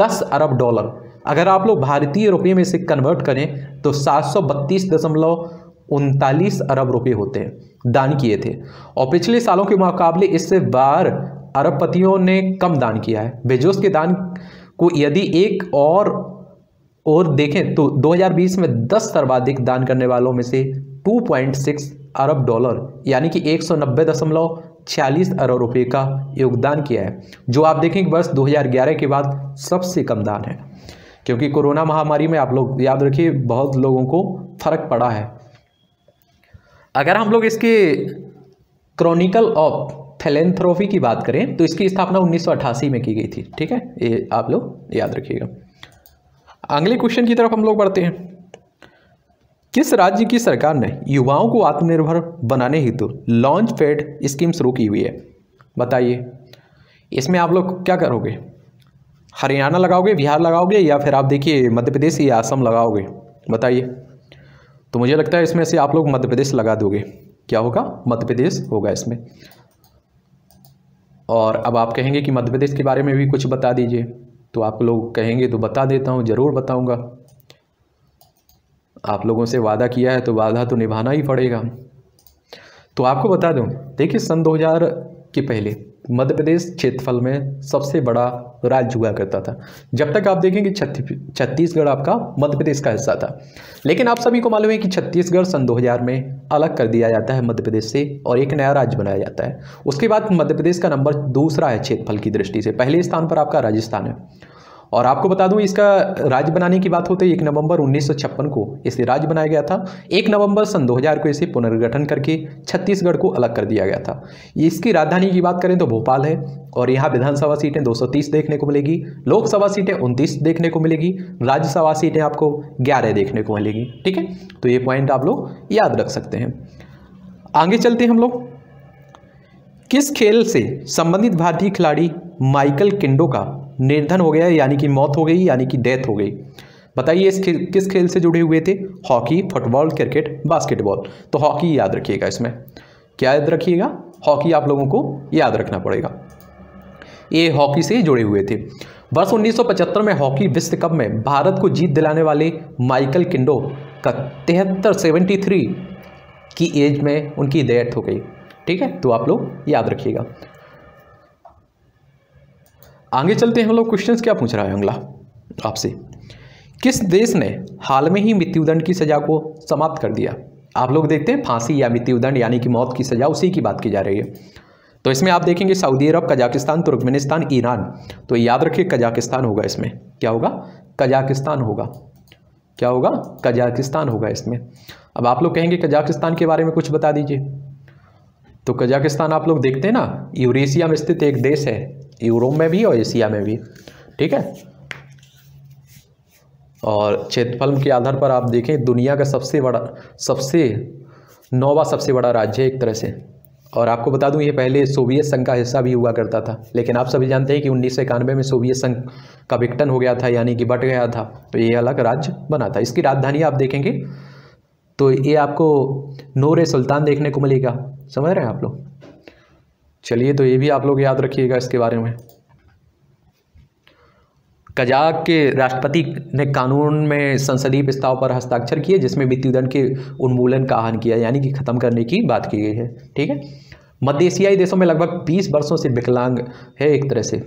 10 अरब डॉलर, अगर आप लोग भारतीय रुपये में इसे कन्वर्ट करें तो 732.39 अरब रुपये होते हैं, दान किए थे। और पिछले सालों के मुकाबले इससे बार अरबपतियों ने कम दान किया है। बेजोस के दान को यदि एक और देखें तो 2020 में 10 सर्वाधिक दान करने वालों में से 2.6 अरब डॉलर यानी कि 190.46 अरब रुपए का योगदान किया है, जो आप देखेंगे वर्ष 2011 के बाद सबसे कम दान है, क्योंकि कोरोना महामारी में आप लोग याद रखिए बहुत लोगों को फर्क पड़ा है। अगर हम लोग इसके क्रॉनिकल ऑफ फिलैंथ्रोफी की बात करें तो इसकी स्थापना 1988 में की गई थी। ठीक है, ये आप लोग याद रखिएगा। अगले क्वेश्चन की तरफ हम लोग बढ़ते हैं। किस राज्य की सरकार ने युवाओं को आत्मनिर्भर बनाने हेतु लॉन्च पैड स्कीम शुरू की हुई है? बताइए, इसमें आप लोग क्या करोगे? हरियाणा लगाओगे, बिहार लगाओगे, या फिर आप देखिए मध्य प्रदेश या असम लगाओगे? बताइए। तो मुझे लगता है इसमें से आप लोग मध्य प्रदेश लगा दोगे। क्या होगा? मध्य प्रदेश होगा इसमें। और अब आप कहेंगे कि मध्य प्रदेश के बारे में भी कुछ बता दीजिए, तो आप लोग कहेंगे तो बता देता हूँ, ज़रूर बताऊँगा। आप लोगों से वादा किया है तो वादा तो निभाना ही पड़ेगा। तो आपको बता दूँ, देखिए सन 2000 के पहले मध्य प्रदेश क्षेत्रफल में सबसे बड़ा राज्य हुआ करता था। जब तक आप देखेंगे छत्तीसगढ़ आपका मध्य प्रदेश का हिस्सा था, लेकिन आप सभी को मालूम है कि छत्तीसगढ़ सन 2000 में अलग कर दिया जाता है मध्य प्रदेश से और एक नया राज्य बनाया जाता है। उसके बाद मध्य प्रदेश का नंबर दूसरा है क्षेत्रफल की दृष्टि से, पहले स्थान पर आपका राजस्थान है। और आपको बता दूं, इसका राज्य बनाने की बात होती है 1 नवंबर 1956 को इसे राज्य बनाया गया था। 1 नवंबर सन 2000 को इसे पुनर्गठन करके छत्तीसगढ़ को अलग कर दिया गया था। इसकी राजधानी की बात करें तो भोपाल है और यहाँ विधानसभा सीटें 230 देखने को मिलेगी, लोकसभा सीटें 29 देखने को मिलेगी, राज्यसभा सीटें आपको 11 देखने को मिलेगी। ठीक है, तो ये पॉइंट आप लोग याद रख सकते हैं। आगे चलते हैं हम लोग। किस खेल से संबंधित भारतीय खिलाड़ी माइकल किंडो का निर्धन हो गया यानी कि मौत हो गई, यानी कि डेथ हो गई? बताइए इस किस खेल से जुड़े हुए थे? Hockey, football, cricket, basketball. तो हॉकी याद रखिएगा, इसमें क्या याद रखिएगा? हॉकी आप लोगों को याद रखना पड़ेगा, ये हॉकी से जुड़े हुए थे। वर्ष 1975 में हॉकी विश्व कप में भारत को जीत दिलाने वाले माइकल किंडो का 73 की एज में उनकी डेथ हो गई। ठीक है, तो आप लोग याद रखिएगा। आगे चलते हैं हम लोग। क्वेश्चंस क्या पूछ रहा है अगला आपसे? किस देश ने हाल में ही मृत्युदंड की सजा को समाप्त कर दिया? आप लोग देखते हैं फांसी या मृत्युदंड यानी कि मौत की सजा, उसी की बात की जा रही है। तो इसमें आप देखेंगे Saudi Arab, Kazakhstan, Turkmenistan, Iran. तो याद रखिए कजाकिस्तान होगा इसमें। क्या होगा? कजाकिस्तान होगा। क्या होगा? कजाकिस्तान होगा इसमें। अब आप लोग कहेंगे कजाकिस्तान के बारे में कुछ बता दीजिए। तो कजाकिस्तान आप लोग देखते हैं ना, यूरेशिया में स्थित एक देश है, यूरोप में भी और एशिया में भी। ठीक है, और क्षेत्रफल के आधार पर आप देखें दुनिया का सबसे बड़ा राज्य है एक तरह से। और आपको बता दूं, ये पहले सोवियत संघ का हिस्सा भी हुआ करता था, लेकिन आप सभी जानते हैं कि 1991 में सोवियत संघ का विघटन हो गया था यानी कि बट गया था, तो ये अलग राज्य बना था। इसकी राजधानी आप देखेंगे तो ये आपको नूर ए सुल्तान देखने को मिलेगा। समझ रहे हैं आप लोग? चलिए, तो ये भी आप लोग याद रखिएगा इसके बारे में। कजाक के राष्ट्रपति ने कानून में संसदीय प्रस्ताव पर हस्ताक्षर किए जिसमें मृत्युदंड के उन्मूलन का आह्वान किया, यानी कि खत्म करने की बात की गई है। ठीक है, मध्य एशियाई देशों में लगभग 20 वर्षों से विकलांग है एक तरह से।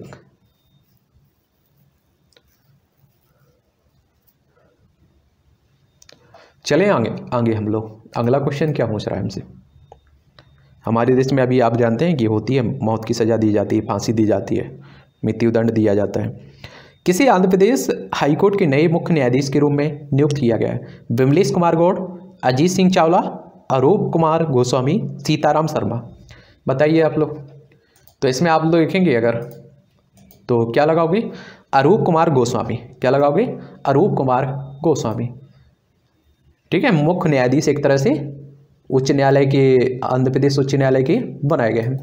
चलें आगे हम लोग। अगला क्वेश्चन क्या पूछ रहा है हमसे? हमारे देश में अभी आप जानते हैं कि होती है मौत की सज़ा दी जाती है, फांसी दी जाती है, मृत्युदंड दिया जाता है। किसी आंध्र प्रदेश हाईकोर्ट के नए मुख्य न्यायाधीश के रूप में नियुक्त किया गया है? विमलेश कुमार गौड़, अजीत सिंह चावला, अरूप कुमार गोस्वामी, सीताराम शर्मा। बताइए आप लोग। तो इसमें आप लोग देखेंगे अगर तो क्या लगाओगे? अरूप कुमार गोस्वामी। क्या लगाओगे? अरूप कुमार गोस्वामी। ठीक है, मुख्य न्यायाधीश एक तरह से उच्च न्यायालय के, आंध्र प्रदेश उच्च न्यायालय के बनाए गए हैं।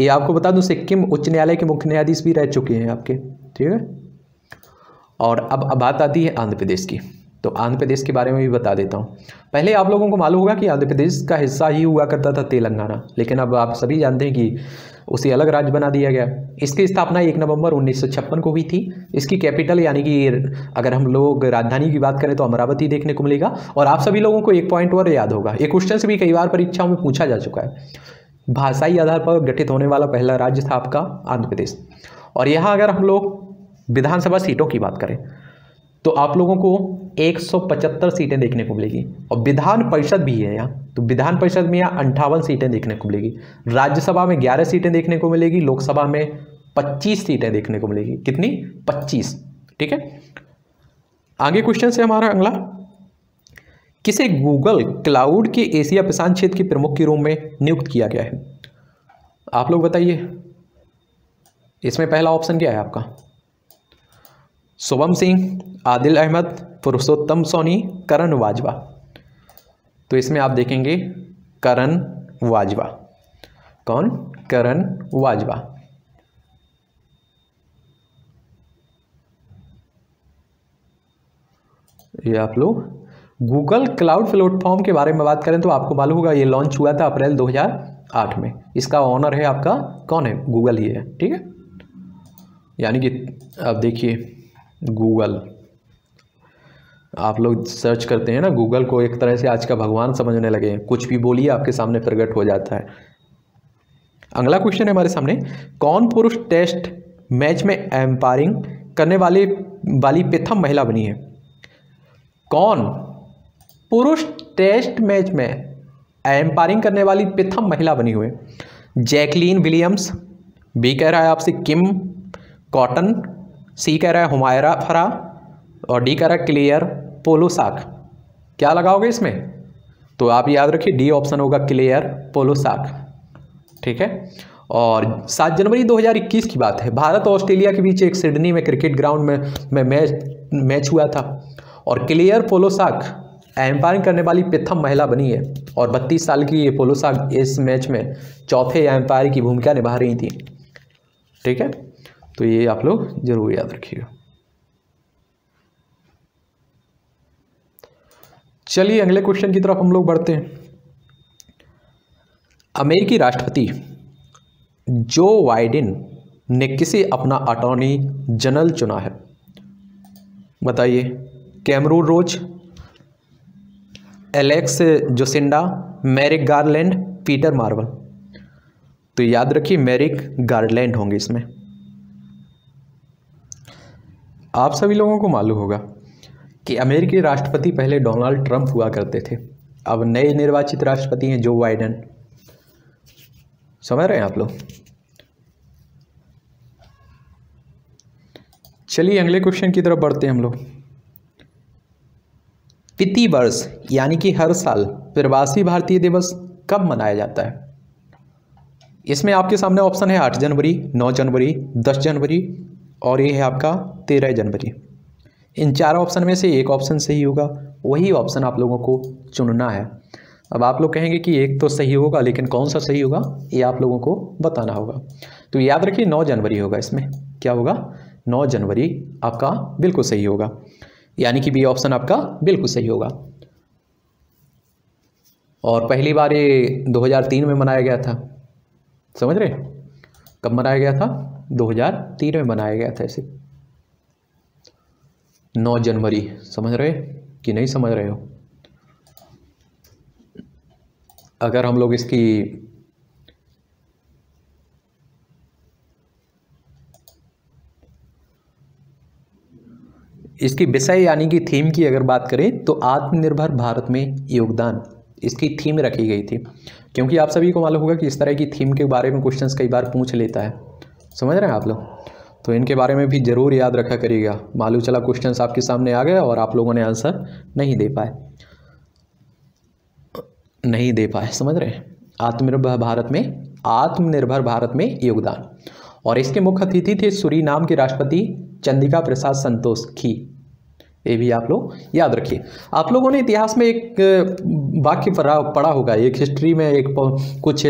ये आपको बता दूं, सिक्किम उच्च न्यायालय के मुख्य न्यायाधीश भी रह चुके हैं आपके। ठीक है, और अब बात आती है आंध्र प्रदेश की। तो आंध्र प्रदेश के बारे में भी बता देता हूँ। पहले आप लोगों को मालूम होगा कि आंध्र प्रदेश का हिस्सा ही हुआ करता था तेलंगाना, लेकिन अब आप सभी जानते हैं कि उसे अलग राज्य बना दिया गया। इसकी स्थापना 1 नवंबर 1956 को हुई थी। इसकी कैपिटल यानी कि अगर हम लोग राजधानी की बात करें तो अमरावती देखने को मिलेगा। और आप सभी लोगों को एक पॉइंट और याद होगा, एक क्वेश्चन से भी कई बार परीक्षाओं में पूछा जा चुका है। भाषाई आधार पर गठित होने वाला पहला राज्य था आपका आंध्र प्रदेश। और यहाँ अगर हम लोग विधानसभा सीटों की बात करें तो आप लोगों को 175 सीटें देखने को मिलेगी, और विधान परिषद भी है यहाँ, तो विधान परिषद में यहाँ 58 सीटें देखने को मिलेगी, राज्यसभा में 11 सीटें देखने को मिलेगी, लोकसभा में 25 सीटें देखने को मिलेगी। कितनी? 25। ठीक है, आगे क्वेश्चन से हमारा अगला, किसे गूगल क्लाउड के एशिया प्रशांत क्षेत्र के प्रमुख के रूप में नियुक्त किया गया है? आप लोग बताइए, इसमें पहला ऑप्शन क्या है आपका? शुभम सिंह, आदिल अहमद, पुरुषोत्तम सोनी, करण वाजवा। तो इसमें आप देखेंगे करण वाजवा। कौन? करण वाजवा। ये आप लोग गूगल क्लाउड प्लेटफॉर्म के बारे में बात करें तो आपको मालूम होगा ये लॉन्च हुआ था अप्रैल 2008 में। इसका ऑनर है आपका कौन है? गूगल ही है। ठीक है, यानी कि आप देखिए गूगल, आप लोग सर्च करते हैं ना, गूगल को एक तरह से आज का भगवान समझने लगे हैं। कुछ भी बोलिए आपके सामने प्रकट हो जाता है। अगला क्वेश्चन है हमारे सामने, कौन पुरुष टेस्ट मैच में एम्पायरिंग करने वाली प्रथम महिला बनी है? कौन पुरुष टेस्ट मैच में एम्पायरिंग करने वाली प्रथम महिला बनी हुई? जैकलीन विलियम्स, बी कह रहा है आपसे किम कॉटन, सी कह रहा है हुमायरा फरा, और डी कह रहा है क्लेयर पोलोसाक। क्या लगाओगे इसमें? तो आप याद रखिए डी ऑप्शन होगा क्लेयर पोलोसाक। ठीक है, और 7 जनवरी 2021 की बात है, भारत और ऑस्ट्रेलिया के बीच एक सिडनी में क्रिकेट ग्राउंड में मैच हुआ था, और क्लेयर पोलोसाक एम्पायरिंग करने वाली प्रथम महिला बनी है। और 32 साल की ये पोलोसाक इस मैच में चौथे एम्पायर की भूमिका निभा रही थी। ठीक है, तो ये आप लोग जरूर याद रखिएगा। चलिए अगले क्वेश्चन की तरफ हम लोग बढ़ते हैं। अमेरिकी राष्ट्रपति जो बाइडेन ने किसे अपना अटॉर्नी जनरल चुना है? बताइए, Cameron Rose, Alex जोसिंडा, Merrick Garland, Peter Marvel. तो याद रखिए मैरिक गार्लैंड होंगे इसमें। आप सभी लोगों को मालूम होगा कि अमेरिकी राष्ट्रपति पहले डोनाल्ड ट्रंप हुआ करते थे, अब नए निर्वाचित राष्ट्रपति हैं जो बाइडेन। समझ रहे हैं आप लोग। चलिए अगले क्वेश्चन की तरफ बढ़ते हैं हम लोग। प्रति वर्ष यानी कि हर साल प्रवासी भारतीय दिवस कब मनाया जाता है? इसमें आपके सामने ऑप्शन है 8 जनवरी, 9 जनवरी, 10 जनवरी, और ये है आपका 13 जनवरी। इन 4 ऑप्शन में से एक ऑप्शन सही होगा, वही ऑप्शन आप लोगों को चुनना है। अब आप लोग कहेंगे कि एक तो सही होगा, लेकिन कौन सा सही होगा ये आप लोगों को बताना होगा। तो याद रखिए 9 जनवरी होगा इसमें। क्या होगा? 9 जनवरी आपका बिल्कुल सही होगा, यानी कि बी ऑप्शन आपका बिल्कुल सही होगा। और पहली बार ये 2003 में मनाया गया था। समझ रहे कब मनाया गया था? 2003 में मनाया गया था इसे। 9 जनवरी, समझ रहे कि नहीं समझ रहे हो? अगर हम लोग इसकी विषय यानी कि थीम की अगर बात करें तो आत्मनिर्भर भारत में योगदान इसकी थीम रखी गई थी, क्योंकि आप सभी को मालूम होगा कि इस तरह की थीम के बारे में क्वेश्चंस कई बार पूछ लेता है। समझ रहे हैं आप लोग, तो इनके बारे में भी ज़रूर याद रखा करिएगा। मालूम चला क्वेश्चन आपके सामने आ गया और आप लोगों ने आंसर नहीं दे पाए। समझ रहे हैं, आत्मनिर्भर भारत में योगदान। और इसके मुख्य अतिथि थे सूरीनाम के राष्ट्रपति चंद्रिका प्रसाद संतोखी। ये भी आप लोग याद रखिए। आप लोगों ने इतिहास में एक वाक्य पढ़ा होगा, एक हिस्ट्री में एक कुछ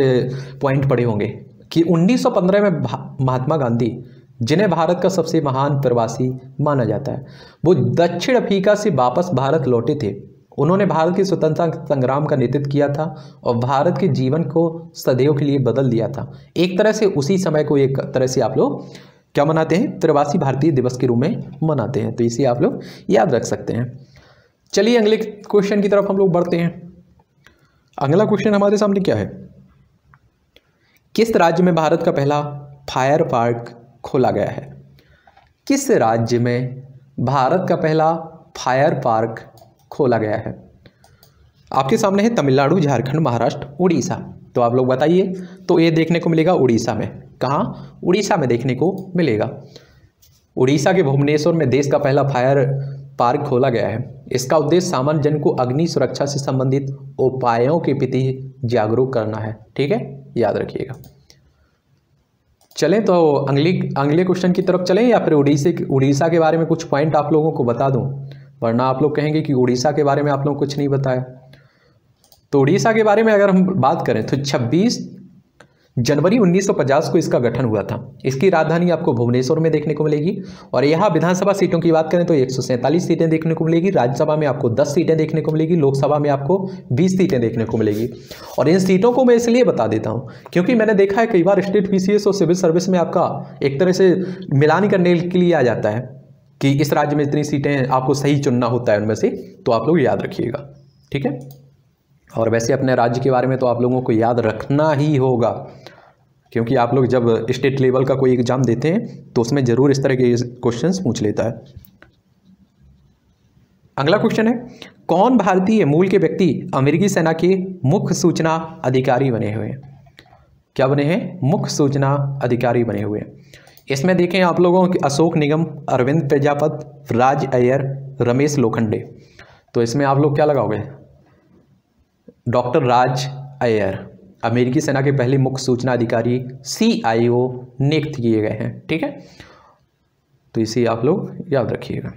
पॉइंट पढ़े होंगे कि 1915 में महात्मा गांधी, जिन्हें भारत का सबसे महान प्रवासी माना जाता है, वो दक्षिण अफ्रीका से वापस भारत लौटे थे। उन्होंने भारत की स्वतंत्रता संग्राम का नेतृत्व किया था और भारत के जीवन को सदैव के लिए बदल दिया था। एक तरह से उसी समय को एक तरह से आप लोग क्या मनाते हैं, 83 भारतीय दिवस के रूप में मनाते हैं। तो इसे आप लोग याद रख सकते हैं। चलिए अगले क्वेश्चन की तरफ हम लोग बढ़ते हैं। अगला क्वेश्चन हमारे सामने क्या है, किस राज्य में भारत का पहला फायर पार्क खोला गया है? किस राज्य में भारत का पहला फायर पार्क खोला गया है? आपके सामने है तमिलनाडु, झारखंड, महाराष्ट्र, उड़ीसा। तो आप लोग बताइए। तो ये देखने को मिलेगा उड़ीसा में। कहाँ? उड़ीसा में देखने को मिलेगा। उड़ीसा के भुवनेश्वर में देश का पहला फायर पार्क खोला गया है। इसका उद्देश्य सामान्य जन को अग्नि सुरक्षा से संबंधित उपायों के प्रति जागरूक करना है। ठीक है, याद रखिएगा। चलें तो अगले क्वेश्चन की तरफ चलें, या फिर उड़ीसा के बारे में कुछ पॉइंट आप लोगों को बता दूं, वरना आप लोग कहेंगे कि उड़ीसा के बारे में आप लोग कुछ नहीं बताया। तो उड़ीसा के बारे में अगर हम बात करें तो 26 जनवरी 1950 को इसका गठन हुआ था। इसकी राजधानी आपको भुवनेश्वर में देखने को मिलेगी। और यहाँ विधानसभा सीटों की बात करें तो 147 सीटें देखने को मिलेगी, राज्यसभा में आपको 10 सीटें देखने को मिलेगी, लोकसभा में आपको 20 सीटें देखने को मिलेगी। और इन सीटों को मैं इसलिए बता देता हूँ क्योंकि मैंने देखा है कई बार स्टेट PCS और सिविल सर्विस में आपका एक तरह से मिलान करने के लिए आ जाता है कि इस राज्य में इतनी सीटें आपको सही चुनना होता है उनमें से। तो आप लोग याद रखिएगा, ठीक है। और वैसे अपने राज्य के बारे में तो आप लोगों को याद रखना ही होगा, क्योंकि आप लोग जब स्टेट लेवल का कोई एग्जाम देते हैं तो उसमें ज़रूर इस तरह के क्वेश्चंस पूछ लेता है। अगला क्वेश्चन है, कौन भारतीय मूल के व्यक्ति अमेरिकी सेना के मुख्य सूचना अधिकारी बने हुए हैं? क्या बने हैं? मुख्य सूचना अधिकारी बने हुए हैं। इसमें देखें आप लोगों के अशोक निगम, अरविंद प्रजापत, राज अय्यर, रमेश लोखंडे। तो इसमें आप लोग क्या लगाओगे? डॉक्टर राज अय्यर अमेरिकी सेना के पहले मुख्य सूचना अधिकारी CIO नियुक्त किए गए हैं। ठीक है, तो इसे आप लोग याद रखिएगा।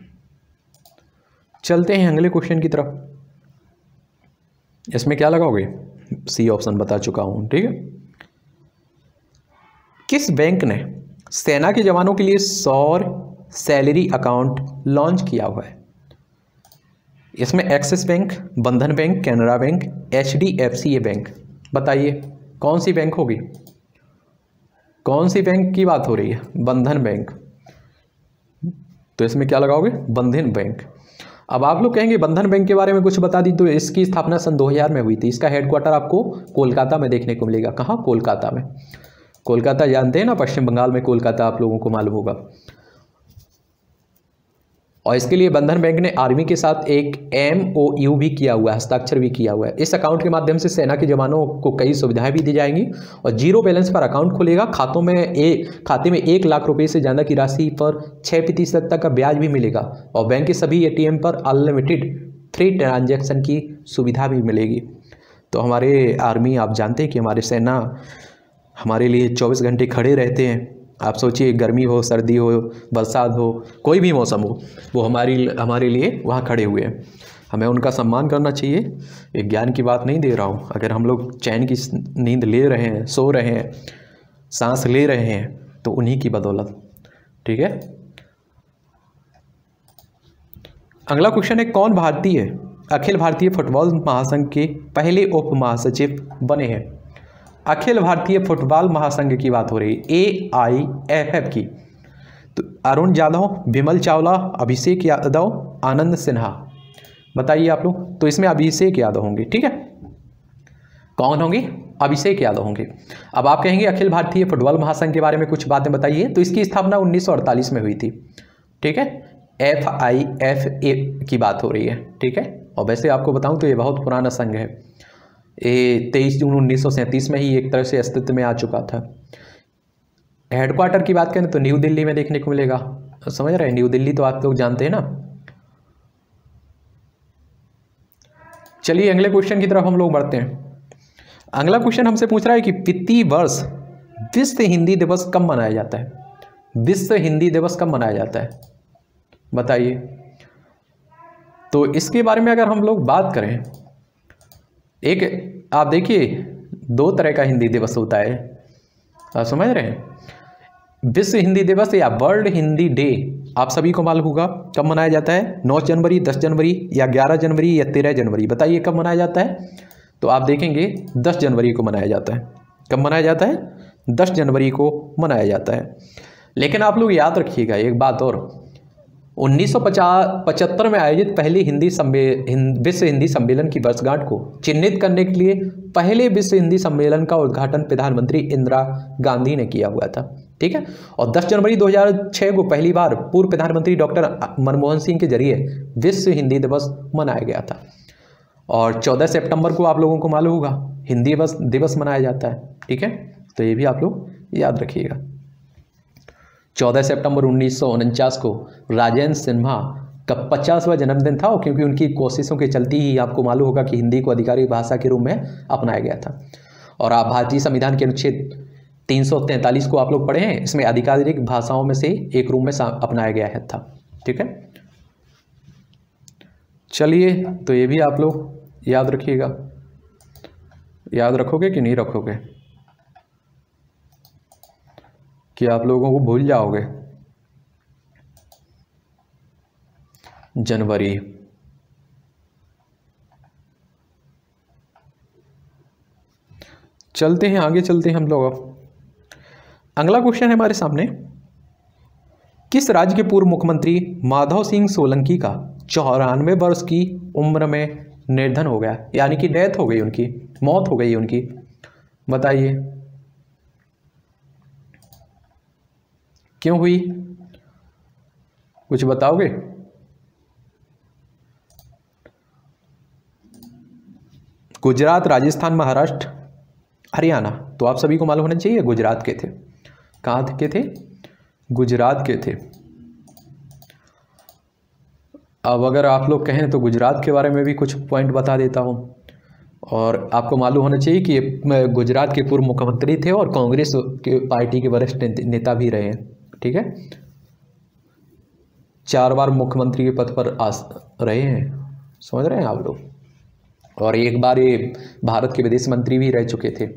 चलते हैं अगले क्वेश्चन की तरफ। इसमें क्या लगाओगे? C ऑप्शन बता चुका हूं। ठीक है, किस बैंक ने सेना के जवानों के लिए सौर सैलरी अकाउंट लॉन्च किया हुआ है? इसमें Axis bank, Bandhan bank, Canara Bank, HDFC Bank. बताइए कौन सी बैंक होगी? कौन सी बैंक की बात हो रही है? बंधन बैंक। तो इसमें क्या लगाओगे? बंधन बैंक। अब आप लोग कहेंगे बंधन बैंक के बारे में कुछ बता दी, तो इसकी स्थापना सन 2000 में हुई थी। इसका हेडक्वार्टर आपको कोलकाता में देखने को मिलेगा। कहाँ? कोलकाता में। कोलकाता जानते हैं ना, पश्चिम बंगाल में कोलकाता आप लोगों को मालूम होगा। और इसके लिए बंधन बैंक ने आर्मी के साथ एक MOU भी किया हुआ है, हस्ताक्षर भी किया हुआ है। इस अकाउंट के माध्यम से सेना के जवानों को कई सुविधाएं भी दी जाएंगी और जीरो बैलेंस पर अकाउंट खुलेगा। खाते में 1 लाख रुपए से ज़्यादा की राशि पर 6% तक का ब्याज भी मिलेगा और बैंक के सभी ATM पर अनलिमिटेड 3 ट्रांजेक्शन की सुविधा भी मिलेगी। तो हमारे आर्मी, आप जानते हैं कि हमारे सेना हमारे लिए 24 घंटे खड़े रहते हैं। आप सोचिए, गर्मी हो, सर्दी हो, बरसात हो, कोई भी मौसम हो, वो हमारे लिए वहाँ खड़े हुए हैं। हमें उनका सम्मान करना चाहिए। ये ज्ञान की बात नहीं दे रहा हूँ। अगर हम लोग चैन की नींद ले रहे हैं, सो रहे हैं, सांस ले रहे हैं, तो उन्हीं की बदौलत। ठीक है, अगला क्वेश्चन है, कौन भारतीय अखिल भारतीय फुटबॉल महासंघ के पहले उप महासचिव बने हैं? अखिल भारतीय फुटबॉल महासंघ की बात हो रही है, AIFF की। तो अरुण यादव, विमल चावला, अभिषेक यादव, आनंद सिन्हा। बताइए आप लोग। तो इसमें अभिषेक यादव होंगे। ठीक है, कौन होंगे? अभिषेक यादव होंगे। अब आप कहेंगे अखिल भारतीय फुटबॉल महासंघ के बारे में कुछ बातें बताइए। तो इसकी स्थापना 1948 में हुई थी। ठीक है, FIFA की बात हो रही है। ठीक है, और वैसे आपको बताऊँ तो ये बहुत पुराना संघ है। 23 जून 1937 में ही एक तरह से अस्तित्व में आ चुका था। हेडक्वार्टर की बात करें तो न्यू दिल्ली में देखने को मिलेगा। समझ रहे हैं, न्यू दिल्ली तो आप लोग जानते हैं ना। चलिए अगले क्वेश्चन की तरफ हम लोग बढ़ते हैं। अगला क्वेश्चन हमसे पूछ रहा है कि वित्तीय वर्ष विश्व हिंदी दिवस कब मनाया जाता है? विश्व हिंदी दिवस कब मनाया जाता है? बताइए। तो इसके बारे में अगर हम लोग बात करें, एक आप देखिए, 2 तरह का हिंदी दिवस होता है, आप समझ रहे हैं। विश्व हिंदी दिवस या वर्ल्ड हिंदी डे आप सभी को मालूम होगा कब मनाया जाता है, 9 जनवरी, 10 जनवरी या 11 जनवरी या 13 जनवरी, बताइए कब मनाया जाता है। तो आप देखेंगे 10 जनवरी को मनाया जाता है। कब मनाया जाता है? 10 जनवरी को मनाया जाता है। लेकिन आप लोग याद रखिएगा एक बात और, 1975 में आयोजित पहली विश्व हिंदी सम्मेलन की वर्षगांठ को चिन्हित करने के लिए पहले विश्व हिंदी सम्मेलन का उद्घाटन प्रधानमंत्री इंदिरा गांधी ने किया हुआ था, ठीक है। और 10 जनवरी 2006 को पहली बार पूर्व प्रधानमंत्री डॉक्टर मनमोहन सिंह के जरिए विश्व हिंदी दिवस मनाया गया था। और 14 सितंबर को आप लोगों को मालूम होगा हिंदी दिवस मनाया जाता है, ठीक है। तो ये भी आप लोग याद रखिएगा। 14 सितंबर 1949 को राजेंद्र सिन्हा का 50वां जन्मदिन था, और क्योंकि उनकी कोशिशों के चलते ही आपको मालूम होगा कि हिंदी को आधिकारिक भाषा के रूप में अपनाया गया था। और आप भारतीय संविधान के अनुच्छेद 343 को आप लोग पढ़े हैं, इसमें आधिकारिक भाषाओं में से एक रूप में अपनाया गया है था, ठीक है। चलिए, तो ये भी आप लोग याद रखिएगा। याद रखोगे कि नहीं रखोगे, कि आप लोगों को भूल जाओगे। जनवरी, चलते हैं आगे, चलते हैं हम लोग। अब अगला क्वेश्चन है हमारे सामने, किस राज्य के पूर्व मुख्यमंत्री माधव सिंह सोलंकी का 94 वर्ष की उम्र में निर्धन हो गया, यानी कि डेथ हो गई उनकी, मौत हो गई उनकी, बताइए क्यों हुई, कुछ बताओगे? गुजरात, राजस्थान, महाराष्ट्र, हरियाणा। तो आप सभी को मालूम होना चाहिए गुजरात के थे। कहाँ के थे? गुजरात के थे। अब अगर आप लोग कहें तो गुजरात के बारे में भी कुछ पॉइंट बता देता हूँ। और आपको मालूम होना चाहिए कि ये गुजरात के पूर्व मुख्यमंत्री थे और कांग्रेस के पार्टी के वरिष्ठ नेता भी रहे हैं, ठीक है। 4 बार मुख्यमंत्री के पद पर रहे हैं, समझ रहे हैं आप लोग। और एक बार ये भारत के विदेश मंत्री भी रह चुके थे।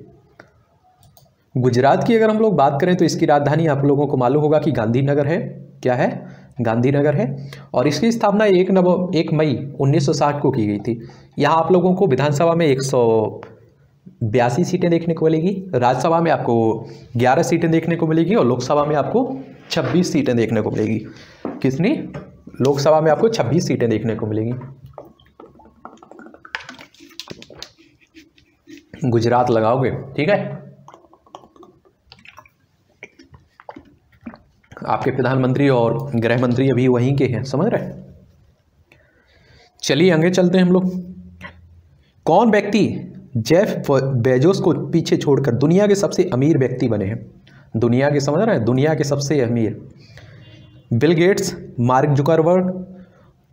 गुजरात की अगर हम लोग बात करें तो इसकी राजधानी आप लोगों को मालूम होगा कि गांधीनगर है। क्या है? गांधीनगर है। और इसकी स्थापना 1 मई 1960 को की गई थी। यहाँ आप लोगों को विधानसभा में 182 सीटें देखने को मिलेगी, राज्यसभा में आपको 11 सीटें देखने को मिलेगी, और लोकसभा में आपको 26 सीटें देखने को मिलेगी। किसने? लोकसभा में आपको 26 सीटें देखने को मिलेगी। गुजरात लगाओगे, ठीक है। आपके प्रधानमंत्री और गृह मंत्री अभी वहीं के हैं, समझ रहे। चलिए आगे चलते हैं हम लोग। कौन व्यक्ति जेफ बेजोस को पीछे छोड़कर दुनिया के सबसे अमीर व्यक्ति बने हैं? दुनिया के, समझ रहे हैं, दुनिया के सबसे अमीर। बिल गेट्स, मार्क जुकरबर्ग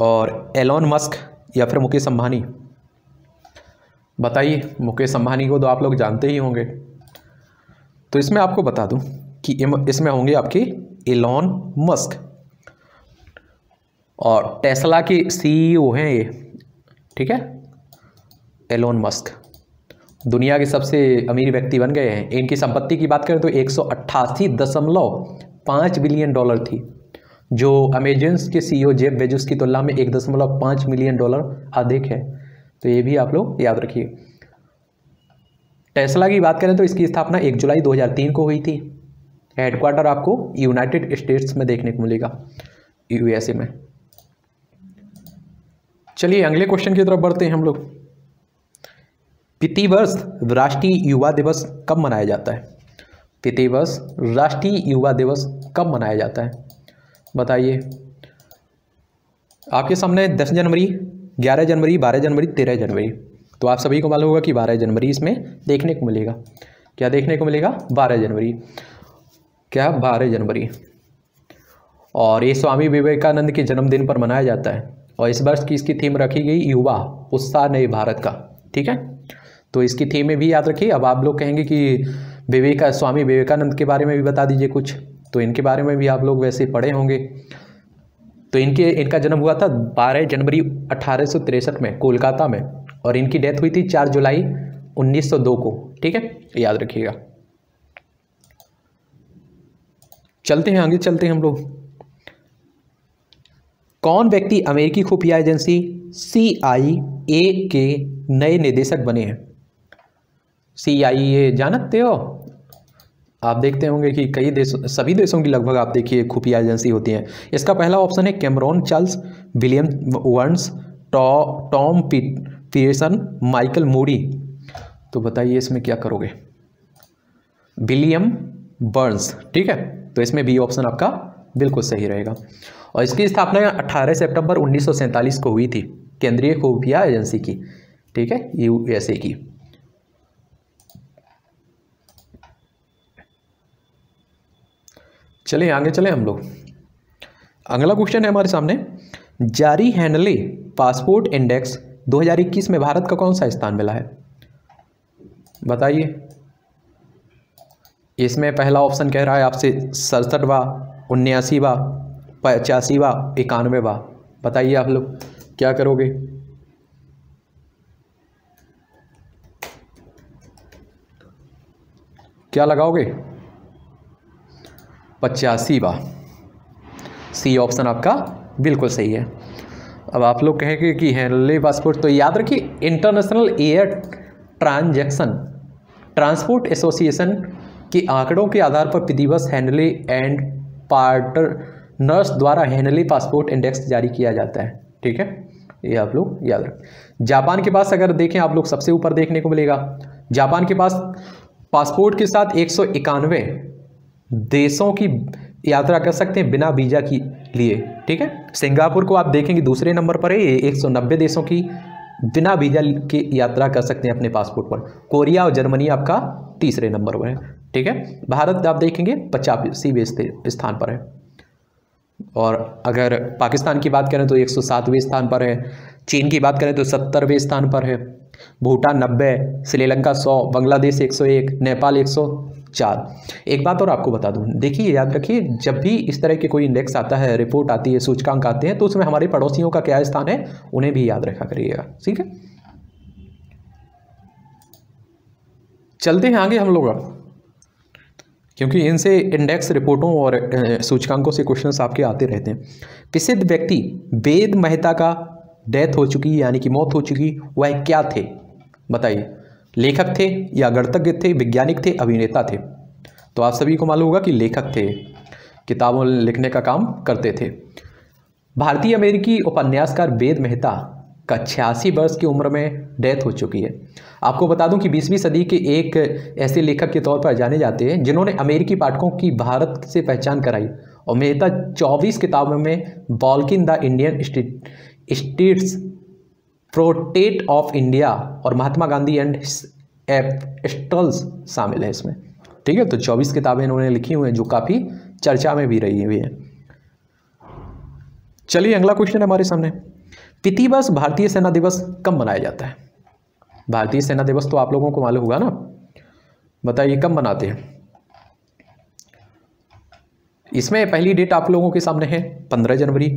और एलोन मस्क, या फिर मुकेश अंबानी, बताइए। मुकेश अंबानी को तो आप लोग जानते ही होंगे। तो इसमें आपको बता दूं कि इसमें होंगे आपके एलोन मस्क, और टेस्ला के सीईओ हैं ये, ठीक है। एलोन मस्क दुनिया के सबसे अमीर व्यक्ति बन गए हैं। इनकी संपत्ति की बात करें तो 188.5 बिलियन डॉलर थी, जो अमेजन के सीईओ जेफ बेजोस की तुलना में 1.5 मिलियन डॉलर अधिक है। तो ये भी आप लोग याद रखिए। टेस्ला की बात करें तो इसकी स्थापना 1 जुलाई 2003 को हुई थी। हेडक्वार्टर आपको यूनाइटेड स्टेट्स में देखने को मिलेगा, यूएसए में। चलिए अगले क्वेश्चन की तरफ बढ़ते हैं हम लोग। प्रतिवर्ष राष्ट्रीय युवा दिवस कब मनाया जाता है? प्रतिवर्ष राष्ट्रीय युवा दिवस कब मनाया जाता है, बताइए। आपके सामने 10 जनवरी, 11 जनवरी, 12 जनवरी, 13 जनवरी। तो आप सभी को मालूम होगा कि 12 जनवरी इसमें देखने को मिलेगा। क्या देखने को मिलेगा? 12 जनवरी। क्या? 12 जनवरी। और ये स्वामी विवेकानंद के जन्मदिन पर मनाया जाता है। और इस वर्ष की इसकी थीम रखी गई युवा उत्साह नए भारत का, ठीक है। तो इसकी थीम में भी याद रखिए। अब आप लोग कहेंगे कि स्वामी विवेकानंद के बारे में भी बता दीजिए कुछ, तो इनके बारे में भी आप लोग वैसे पढ़े होंगे। तो इनका जन्म हुआ था 12 जनवरी 1863 में कोलकाता में, और इनकी डेथ हुई थी 4 जुलाई 1902 को, ठीक है, याद रखिएगा। चलते हैं आगे, चलते हैं हम लोग। कौन व्यक्ति अमेरिकी खुफिया एजेंसी CIA के नए निदेशक बने हैं? CIA जानते हो आप, देखते होंगे कि कई देशों, सभी देशों की लगभग आप देखिए खुफिया एजेंसी होती हैं। इसका पहला ऑप्शन है Cameron Charles, William Burns, Tom Pearson, Michael Murray. तो बताइए इसमें क्या करोगे? विलियम बर्न्स, ठीक है, तो इसमें बी ऑप्शन आपका बिल्कुल सही रहेगा। और इसकी स्थापना 18 सितंबर 1947 को हुई थी, केंद्रीय खुफिया एजेंसी की, ठीक है, USA की। चलें आगे चलें हम लोग। अगला क्वेश्चन है हमारे सामने, जारी हैनले पासपोर्ट इंडेक्स 2021 में भारत का कौन सा स्थान मिला है? बताइए। इसमें पहला ऑप्शन कह रहा है आपसे 67वां, 79वां, 85वां, 91वां। बताइए आप लोग क्या करोगे? क्या लगाओगे? 85वां, सी ऑप्शन आपका बिल्कुल सही है। अब आप लोग कहेंगे कि हैनले पासपोर्ट, तो याद रखिए इंटरनेशनल एयर ट्रांसपोर्ट एसोसिएशन के आंकड़ों के आधार पर प्रतिवर्ष हैनले एंड पार्टनर्स द्वारा हैनले पासपोर्ट इंडेक्स जारी किया जाता है, ठीक है, ये आप लोग याद रखें। जापान के पास अगर देखें आप लोग, सबसे ऊपर देखने को मिलेगा जापान के पास पासपोर्ट के साथ 191 देशों की यात्रा कर सकते हैं बिना वीजा के लिए, ठीक है। सिंगापुर को आप देखेंगे दूसरे नंबर पर है, 190 देशों की बिना वीजा के यात्रा कर सकते हैं अपने पासपोर्ट पर। कोरिया और जर्मनी आपका तीसरे नंबर पर है, ठीक है। भारत आप देखेंगे 85वें स्थान पर है, और अगर पाकिस्तान की बात करें तो 107वें स्थान पर है, चीन की बात करें तो 70वें स्थान पर है, भूटान 90, श्रीलंका 100, बांग्लादेश 101, नेपाल 104। एक बात और आपको बता दूं, देखिए याद रखिए जब भी इस तरह के कोई इंडेक्स आता है, रिपोर्ट आती है, सूचकांक आते हैं, तो उसमें हमारे पड़ोसियों का क्या स्थान है उन्हें भी याद रखा करिएगा, ठीक है। चलते हैं आगे हम लोग, क्योंकि इनसे इंडेक्स रिपोर्टों और सूचकांकों से क्वेश्चंस आपके आते रहते हैं। प्रसिद्ध व्यक्ति वेद मेहता का डेथ हो चुकी, यानी कि मौत हो चुकी, वह क्या थे? बताइए। लेखक थे या गणितज्ञ थे, वैज्ञानिक थे, अभिनेता थे? तो आप सभी को मालूम होगा कि लेखक थे, किताबों लिखने का काम करते थे। भारतीय अमेरिकी उपन्यासकार वेद मेहता का 86 वर्ष की उम्र में डेथ हो चुकी है। आपको बता दूं कि 20वीं सदी के एक ऐसे लेखक के तौर पर जाने जाते हैं जिन्होंने अमेरिकी पाठकों की भारत से पहचान कराई, और मेहता 24 किताबों में बॉल्किन the Indian states, portrait of India और महात्मा गांधी एंड एपिस्टल्स शामिल है इसमें, ठीक है। तो 24 किताबें इन्होंने लिखी हुई हैं जो काफ़ी चर्चा में भी रही हुई हैं। चलिए अगला क्वेश्चन हमारे सामने, प्रतिवर्ष भारतीय सेना दिवस कब मनाया जाता है? भारतीय सेना दिवस तो आप लोगों को मालूम होगा ना, बताइए कब मनाते हैं? इसमें पहली डेट आप लोगों के सामने है 15 जनवरी,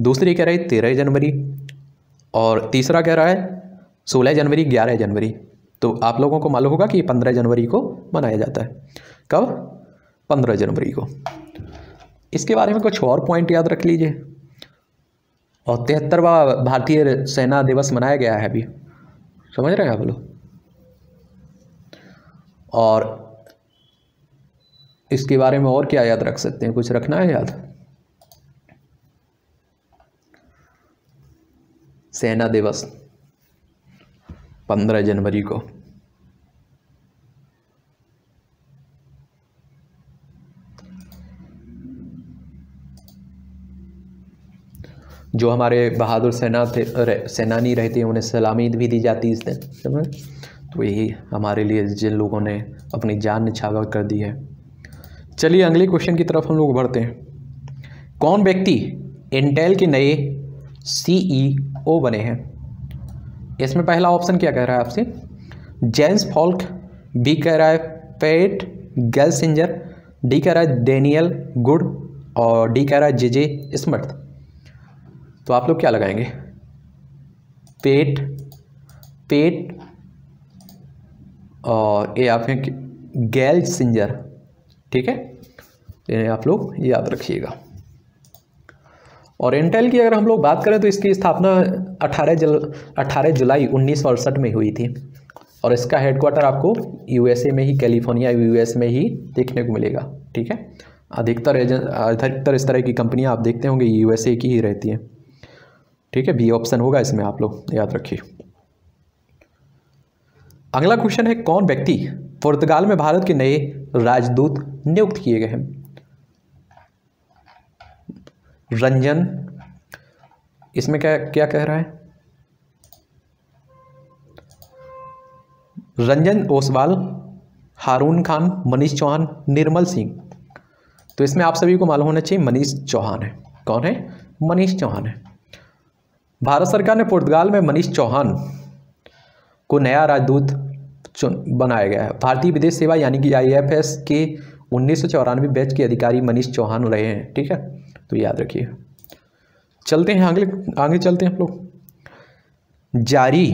दूसरी कह रही 13 जनवरी, और तीसरा कह रहा है 16 जनवरी, 11 जनवरी। तो आप लोगों को मालूम होगा कि 15 जनवरी को मनाया जाता है। कब? 15 जनवरी को। इसके बारे में कुछ और पॉइंट याद रख लीजिए। और 73वां भारतीय सेना दिवस मनाया गया है अभी, समझ रहे हैं आप लोग। और इसके बारे में और क्या याद रख सकते हैं, कुछ रखना है याद? सेना दिवस 15 जनवरी को। जो हमारे बहादुर सेनानी रहते हैं उन्हें सलामी भी दी जाती है इस दिन, समझ। तो यही हमारे लिए जिन लोगों ने अपनी जान निछावर कर दी है। चलिए अगले क्वेश्चन की तरफ हम लोग बढ़ते हैं। कौन व्यक्ति इंटेल के नए CEO बने हैं? इसमें पहला ऑप्शन क्या कह रहा है आपसे? जेम्स फॉल्क, बी कह रहा है पैट गेलसिंजर, डी कह रहा है डेनियल गुड, और डी कह रहा है जे स्मिथ। तो आप लोग क्या लगाएंगे? पेट और ये आप हैं गैल सिंजर, ठीक है, इन्हें आप लोग याद रखिएगा। ओरिएंटल की अगर हम लोग बात करें तो इसकी स्थापना 18 जुलाई 1968 में हुई थी और इसका हेडक्वार्टर आपको यूएसए में ही, कैलिफोर्निया यूएस में ही देखने को मिलेगा। ठीक है, अधिकतर इस तरह की कंपनियां आप देखते होंगे यूएसए की ही रहती हैं। ठीक है, बी ऑप्शन होगा इसमें, आप लोग याद रखिए। अगला क्वेश्चन है, कौन व्यक्ति पुर्तगाल में भारत के नए राजदूत नियुक्त किए गए हैं? रंजन, इसमें क्या क्या कह रहा है, रंजन ओसवाल, हारून खान, मनीष चौहान, निर्मल सिंह। तो इसमें आप सभी को मालूम होना चाहिए मनीष चौहान है। कौन है? मनीष चौहान है। भारत सरकार ने पुर्तगाल में मनीष चौहान को नया राजदूत बनाया गया है। भारतीय विदेश सेवा यानी कि आईएफएस के 1994 बैच के अधिकारी मनीष चौहान रहे हैं। ठीक है, तो याद रखिए। चलते हैं आगे चलते हैं हम लोग। जारी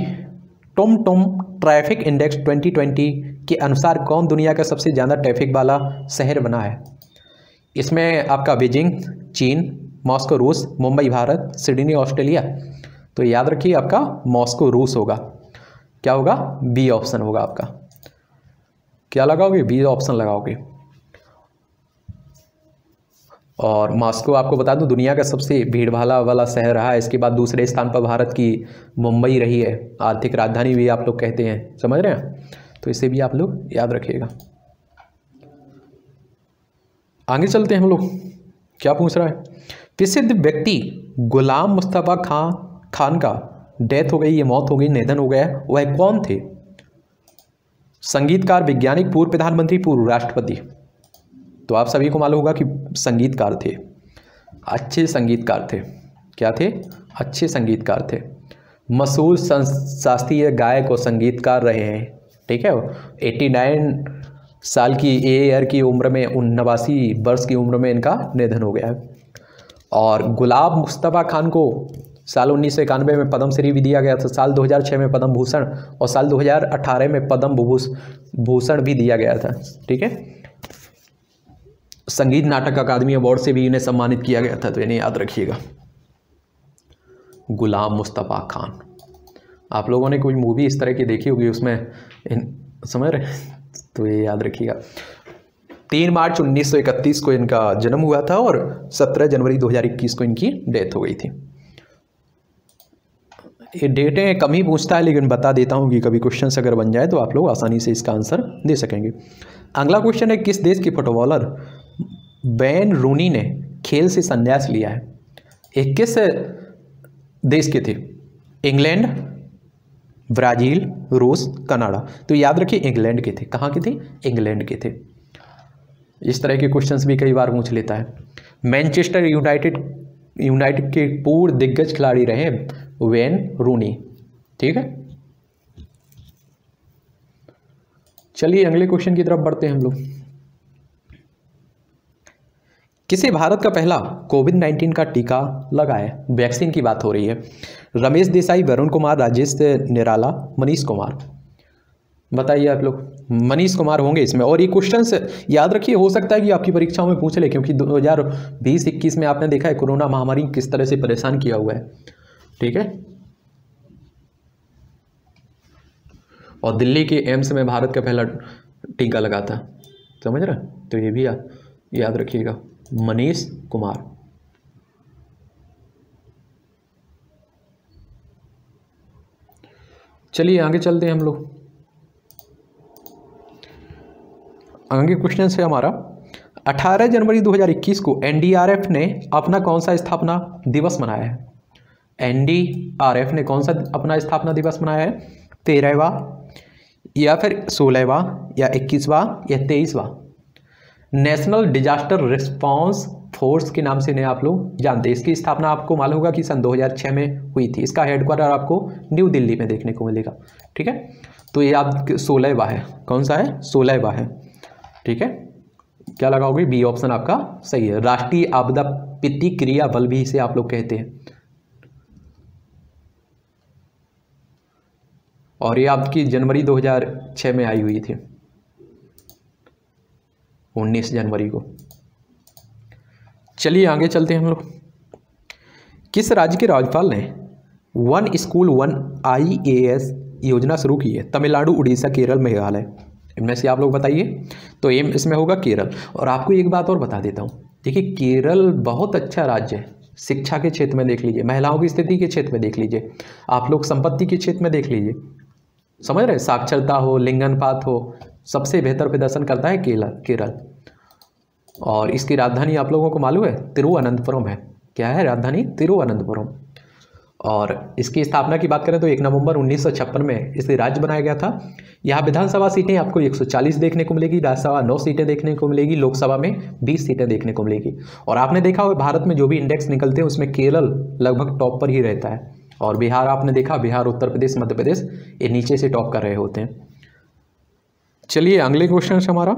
टोम ट्रैफिक इंडेक्स 2020 के अनुसार कौन दुनिया का सबसे ज़्यादा ट्रैफिक वाला शहर बना है? इसमें आपका बीजिंग चीन, मॉस्को रूस, मुंबई भारत, सिडनी ऑस्ट्रेलिया। तो याद रखिए आपका मॉस्को रूस होगा। क्या होगा? बी ऑप्शन होगा आपका। क्या लगाओगे? बी ऑप्शन लगाओगे। और मॉस्को आपको बता दूं दुनिया का सबसे भीड़भाड़ वाला शहर रहा है। इसके बाद दूसरे स्थान पर भारत की मुंबई रही है, आर्थिक राजधानी भी आप लोग कहते हैं, समझ रहे हैं? तो इसे भी आप लोग याद रखिएगा। आगे चलते हैं हम लोग। क्या पूछ रहा है? प्रसिद्ध व्यक्ति गुलाम मुस्तफ़ा खान का डेथ हो गई, ये मौत हो गई, निधन हो गया, वह कौन थे? संगीतकार, वैज्ञानिक, पूर्व प्रधानमंत्री, पूर्व राष्ट्रपति। तो आप सभी को मालूम होगा कि संगीतकार थे, अच्छे संगीतकार थे। क्या थे? अच्छे संगीतकार थे, मशहूर शास्त्रीय गायक और संगीतकार रहे हैं। ठीक है, 89 साल की ईयर की उम्र में, 89 वर्ष की उम्र में इनका निधन हो गया है। और गुलाम मुस्तफ़ा खान को साल 1991 में पद्मश्री भी दिया गया था, साल 2006 में पद्म भूषण और साल 2018 में पद्म भूषण भी दिया गया था। ठीक है, संगीत नाटक अकादमी अवार्ड से भी इन्हें सम्मानित किया गया था। तो इन्हें याद रखिएगा, गुलाम मुस्तफ़ा खान। आप लोगों ने कोई मूवी इस तरह की देखी होगी, उसमें समझ रहे, तो ये याद रखिएगा। 3 मार्च 1931 को इनका जन्म हुआ था और 17 जनवरी 2021 को इनकी डेथ हो गई थी। ये डेटें कम ही पूछता है, लेकिन बता देता हूँ कि कभी क्वेश्चन अगर बन जाए तो आप लोग आसानी से इसका आंसर दे सकेंगे। अगला क्वेश्चन है, किस देश के फुटबॉलर वेन रूनी ने खेल से संन्यास लिया है? ये किस देश के थे? इंग्लैंड, ब्राज़ील, रूस, कनाडा। तो याद रखिए इंग्लैंड के थे। कहाँ के थे? इंग्लैंड के थे। इस तरह के क्वेश्चंस भी कई बार पूछ लेता है। मैनचेस्टर यूनाइटेड के पूर्व दिग्गज खिलाड़ी रहे वेन रूनी। ठीक है, चलिए अगले क्वेश्चन की तरफ बढ़ते हैं हम लोग। किसे भारत का पहला कोविड-19 का टीका लगाया? वैक्सीन की बात हो रही है। रमेश देसाई, वरुण कुमार, राजेश निराला, मनीष कुमार। बताइए आप लोग, मनीष कुमार होंगे इसमें। और ये क्वेश्चन याद रखिए, हो सकता है कि आपकी परीक्षाओं में पूछ ले, क्योंकि 2020-21 में आपने देखा है कोरोना महामारी किस तरह से परेशान किया हुआ है। ठीक है, और दिल्ली के एम्स में भारत का पहला टीका लगा था, समझ रहे? तो ये भी याद रखिएगा, मनीष कुमार। चलिए आगे चलते हैं हम लोग। आगे क्वेश्चन है हमारा, 18 जनवरी 2021 को एनडीआरएफ ने अपना कौन सा स्थापना दिवस मनाया है? एनडीआरएफ ने कौन सा अपना स्थापना दिवस मनाया है? 13वां या फिर 16वां या 21वां या 23वां? नेशनल डिजास्टर रिस्पांस फोर्स के नाम से इन्हें आप लोग जानते हैं। इसकी स्थापना आपको मालूम होगा कि सन 2006 में हुई थी। इसका हेडक्वार्टर आपको न्यू दिल्ली में देखने को मिलेगा। ठीक है, तो ये आप 16वां है। कौन सा है? 16वां है। ठीक है, क्या लगाओगे? बी ऑप्शन आपका सही है। राष्ट्रीय आपदा प्रतिक्रिया बल भी इसे आप लोग कहते हैं। और ये आपकी जनवरी 2006 में आई हुई थी, 19 जनवरी को। चलिए आगे चलते हैं हम लोग। किस राज्य के राज्यपाल ने वन स्कूल वन IAS योजना शुरू की है? तमिलनाडु, उड़ीसा, केरल, मेघालय। इनमें से आप लोग बताइए। तो एम इसमें होगा केरल। और आपको एक बात और बता देता हूँ, देखिए केरल बहुत अच्छा राज्य है। शिक्षा के क्षेत्र में देख लीजिए, महिलाओं की स्थिति के क्षेत्र में देख लीजिए, आप लोग संपत्ति के क्षेत्र में देख लीजिए, समझ रहे, साक्षरता हो, लिंगनपात हो, सबसे बेहतर प्रदर्शन करता है केरल। और इसकी राजधानी आप लोगों को मालूम है तिरुवनंतपुरम है। क्या है राजधानी? तिरुवनंतपुरम। और इसकी स्थापना की बात करें तो 1 नवंबर 1956 में इसे राज्य बनाया गया था। यहाँ विधानसभा सीटें आपको 140 देखने को मिलेगी, राज्यसभा 9 सीटें देखने को मिलेगी, लोकसभा में 20 सीटें देखने को मिलेगी। और आपने देखा होगा भारत में जो भी इंडेक्स निकलते हैं उसमें केरल लगभग टॉप पर ही रहता है। और बिहार आपने देखा, बिहार, उत्तर प्रदेश, मध्य प्रदेश ये नीचे से टॉप कर रहे होते हैं। चलिए अगले क्वेश्चन हमारा,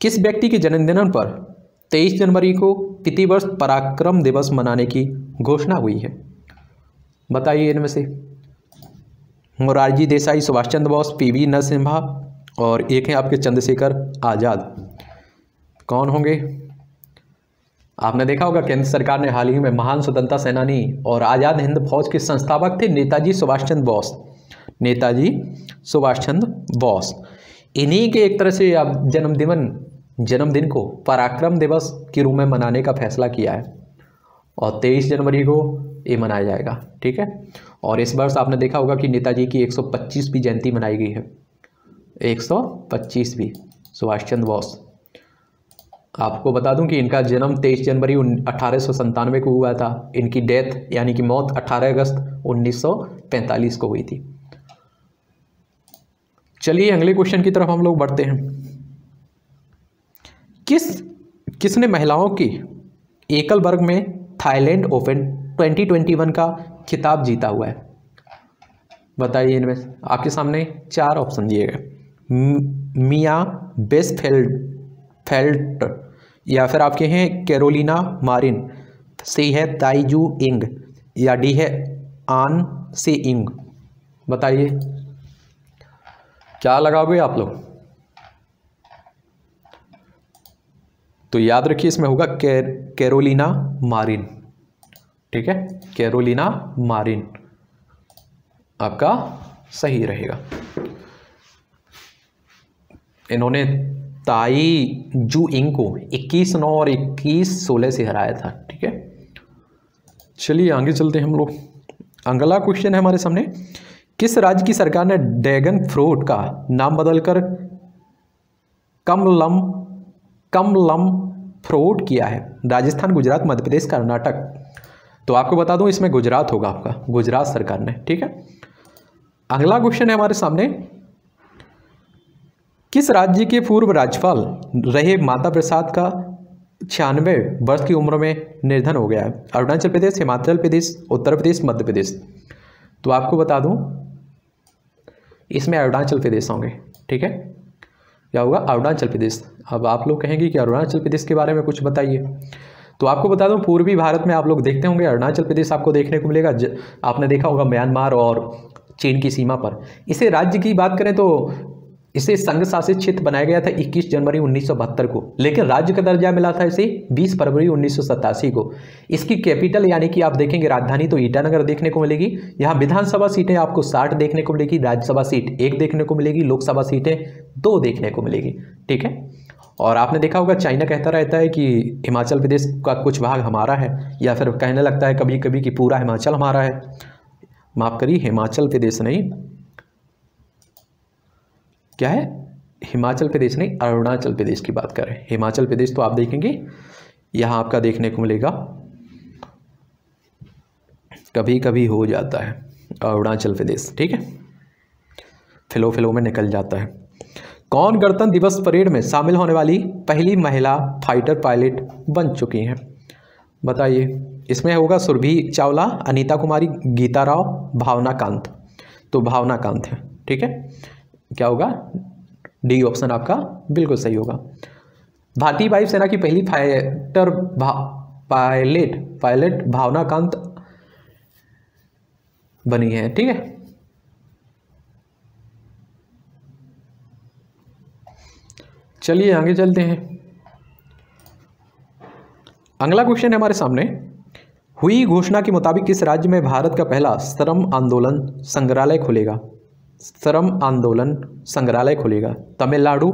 किस व्यक्ति के जन्मदिन पर 23 जनवरी को प्रतिवर्ष पराक्रम दिवस मनाने की घोषणा हुई है? बताइए। इनमें से मोरारजी देसाई, सुभाष चंद्र बोस, PV नरसिम्हा और एक हैं आपके चंद्रशेखर आज़ाद। कौन होंगे? आपने देखा होगा केंद्र सरकार ने हाल ही में महान स्वतंत्रता सेनानी और आज़ाद हिंद फौज के संस्थापक थे नेताजी सुभाष चंद्र बोस, नेताजी सुभाष चंद्र बोस, इन्हीं के एक तरह से आप जन्मदिन को पराक्रम दिवस के रूप में मनाने का फैसला किया है। और 23 जनवरी को ये मनाया जाएगा, ठीक है। और इस वर्ष आपने देखा होगा कि नेताजी की 125वीं जयंती मनाई गई है, 125वीं सुभाष चंद्र बोस। आपको बता दूं कि इनका जन्म 23 जनवरी 1897 को हुआ था। इनकी डेथ यानी कि मौत 18 अगस्त 1945 को हुई थी। चलिए अगले क्वेश्चन की तरफ हम लोग बढ़ते हैं। किसने महिलाओं की एकल वर्ग में थाईलैंड ओपन 2021 का खिताब जीता हुआ है? बताइए। इनमें आपके सामने 4 ऑप्शन दिए गए, मिया बेसफेल्ट या फिर आपके हैं कैरोलिना मारिन, सी है ताइजू इंग या डी है आन सी इंग। बताइए क्या लगाओगे आप लोग? तो याद रखिए इसमें होगा कैरोलिना मारिन, ठीक है, कैरोलिना मारिन आपका सही रहेगा। इन्होंने ताई जू इंग को 21-9 और 21-16 से हराया था, ठीक है। चलिए आगे चलते हैं हम लोग। अगला क्वेश्चन है हमारे सामने, किस राज्य की सरकार ने ड्रैगन फ्रूट का नाम बदलकर कमलम फ्रूट किया है? राजस्थान, गुजरात, मध्य प्रदेश, कर्नाटक। तो आपको बता दूं इसमें गुजरात होगा आपका, गुजरात सरकार ने, ठीक है। अगला क्वेश्चन है हमारे सामने, किस राज्य के पूर्व राज्यपाल रहे माता प्रसाद का 96 वर्ष की उम्र में निधन हो गया है? अरुणाचल प्रदेश, हिमाचल प्रदेश, उत्तर प्रदेश, मध्य प्रदेश। तो आपको बता दूं इसमें अरुणाचल प्रदेश होंगे, ठीक है, क्या होगा अरुणाचल प्रदेश। अब आप लोग कहेंगे कि अरुणाचल प्रदेश के बारे में कुछ बताइए। तो आपको बता दूं पूर्वी भारत में आप लोग देखते होंगे अरुणाचल प्रदेश आपको देखने को मिलेगा। आपने देखा होगा म्यांमार और चीन की सीमा पर। इसे राज्य की बात करें तो इसे संघ शासित क्षेत्र बनाया गया था 21 जनवरी 1972 को, लेकिन राज्य का दर्जा मिला था इसे 20 फरवरी 1987 को। इसकी कैपिटल यानी कि आप देखेंगे राजधानी तो ईटानगर देखने को मिलेगी। यहाँ विधानसभा सीटें आपको 60 देखने को मिलेगी, राज्यसभा सीट 1 देखने को मिलेगी, लोकसभा सीटें 2 देखने को मिलेगी, ठीक है। और आपने देखा होगा चाइना कहता रहता है कि हिमाचल प्रदेश का कुछ भाग हमारा है, या फिर कहने लगता है कभी कभी कि पूरा हिमाचल हमारा है। माफ करिए हिमाचल प्रदेश नहीं, क्या है हिमाचल प्रदेश नहीं, अरुणाचल प्रदेश की बात करें, हिमाचल प्रदेश तो आप देखेंगे यहाँ आपका देखने को मिलेगा, कभी कभी हो जाता है अरुणाचल प्रदेश, ठीक है, फिलो फिलो में निकल जाता है। कौन गणतंत्र दिवस परेड में शामिल होने वाली पहली महिला फाइटर पायलट बन चुकी हैं? बताइए। इसमें होगा सुरभि चावला, अनीता कुमारी, गीता राव, भावना कांत। तो भावना कांत है, ठीक है, क्या होगा डी ऑप्शन आपका बिल्कुल सही होगा। भारतीय वायुसेना की पहली फाइटर पायलट भावना कांत बनी है, ठीक है। चलिए आगे चलते हैं। अगला क्वेश्चन है हमारे सामने, हुई घोषणा के मुताबिक किस राज्य में भारत का पहला श्रम आंदोलन संग्रहालय खुलेगा? श्रम आंदोलन संग्रहालय खुलेगा। तमिलनाडु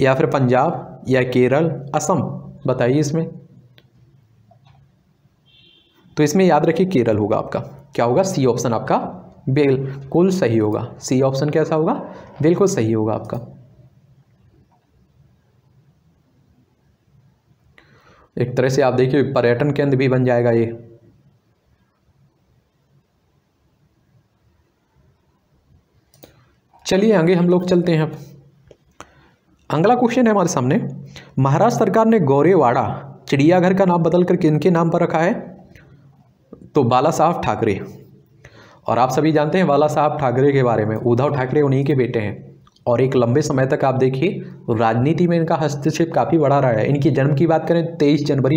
या फिर पंजाब या केरल, असम, बताइए इसमें। तो इसमें याद रखिए केरल होगा आपका, क्या होगा? सी ऑप्शन आपका बिल्कुल सही होगा। सी ऑप्शन कैसा होगा? बिल्कुल सही होगा आपका। एक तरह से आप देखिए पर्यटन केंद्र भी बन जाएगा ये। चलिए आगे हम लोग चलते हैं। अगला क्वेश्चन है हमारे सामने, महाराष्ट्र सरकार ने गौरेवाड़ा चिड़ियाघर का नाम बदलकर किनके नाम पर रखा है? तो बाला साहब ठाकरे। और आप सभी जानते हैं बाला साहब ठाकरे के बारे में, उद्धव ठाकरे उन्हीं के बेटे हैं। और एक लंबे समय तक आप देखिए राजनीति में इनका हस्तक्षेप काफ़ी बड़ा रहा है। इनकी जन्म की बात करें 23 जनवरी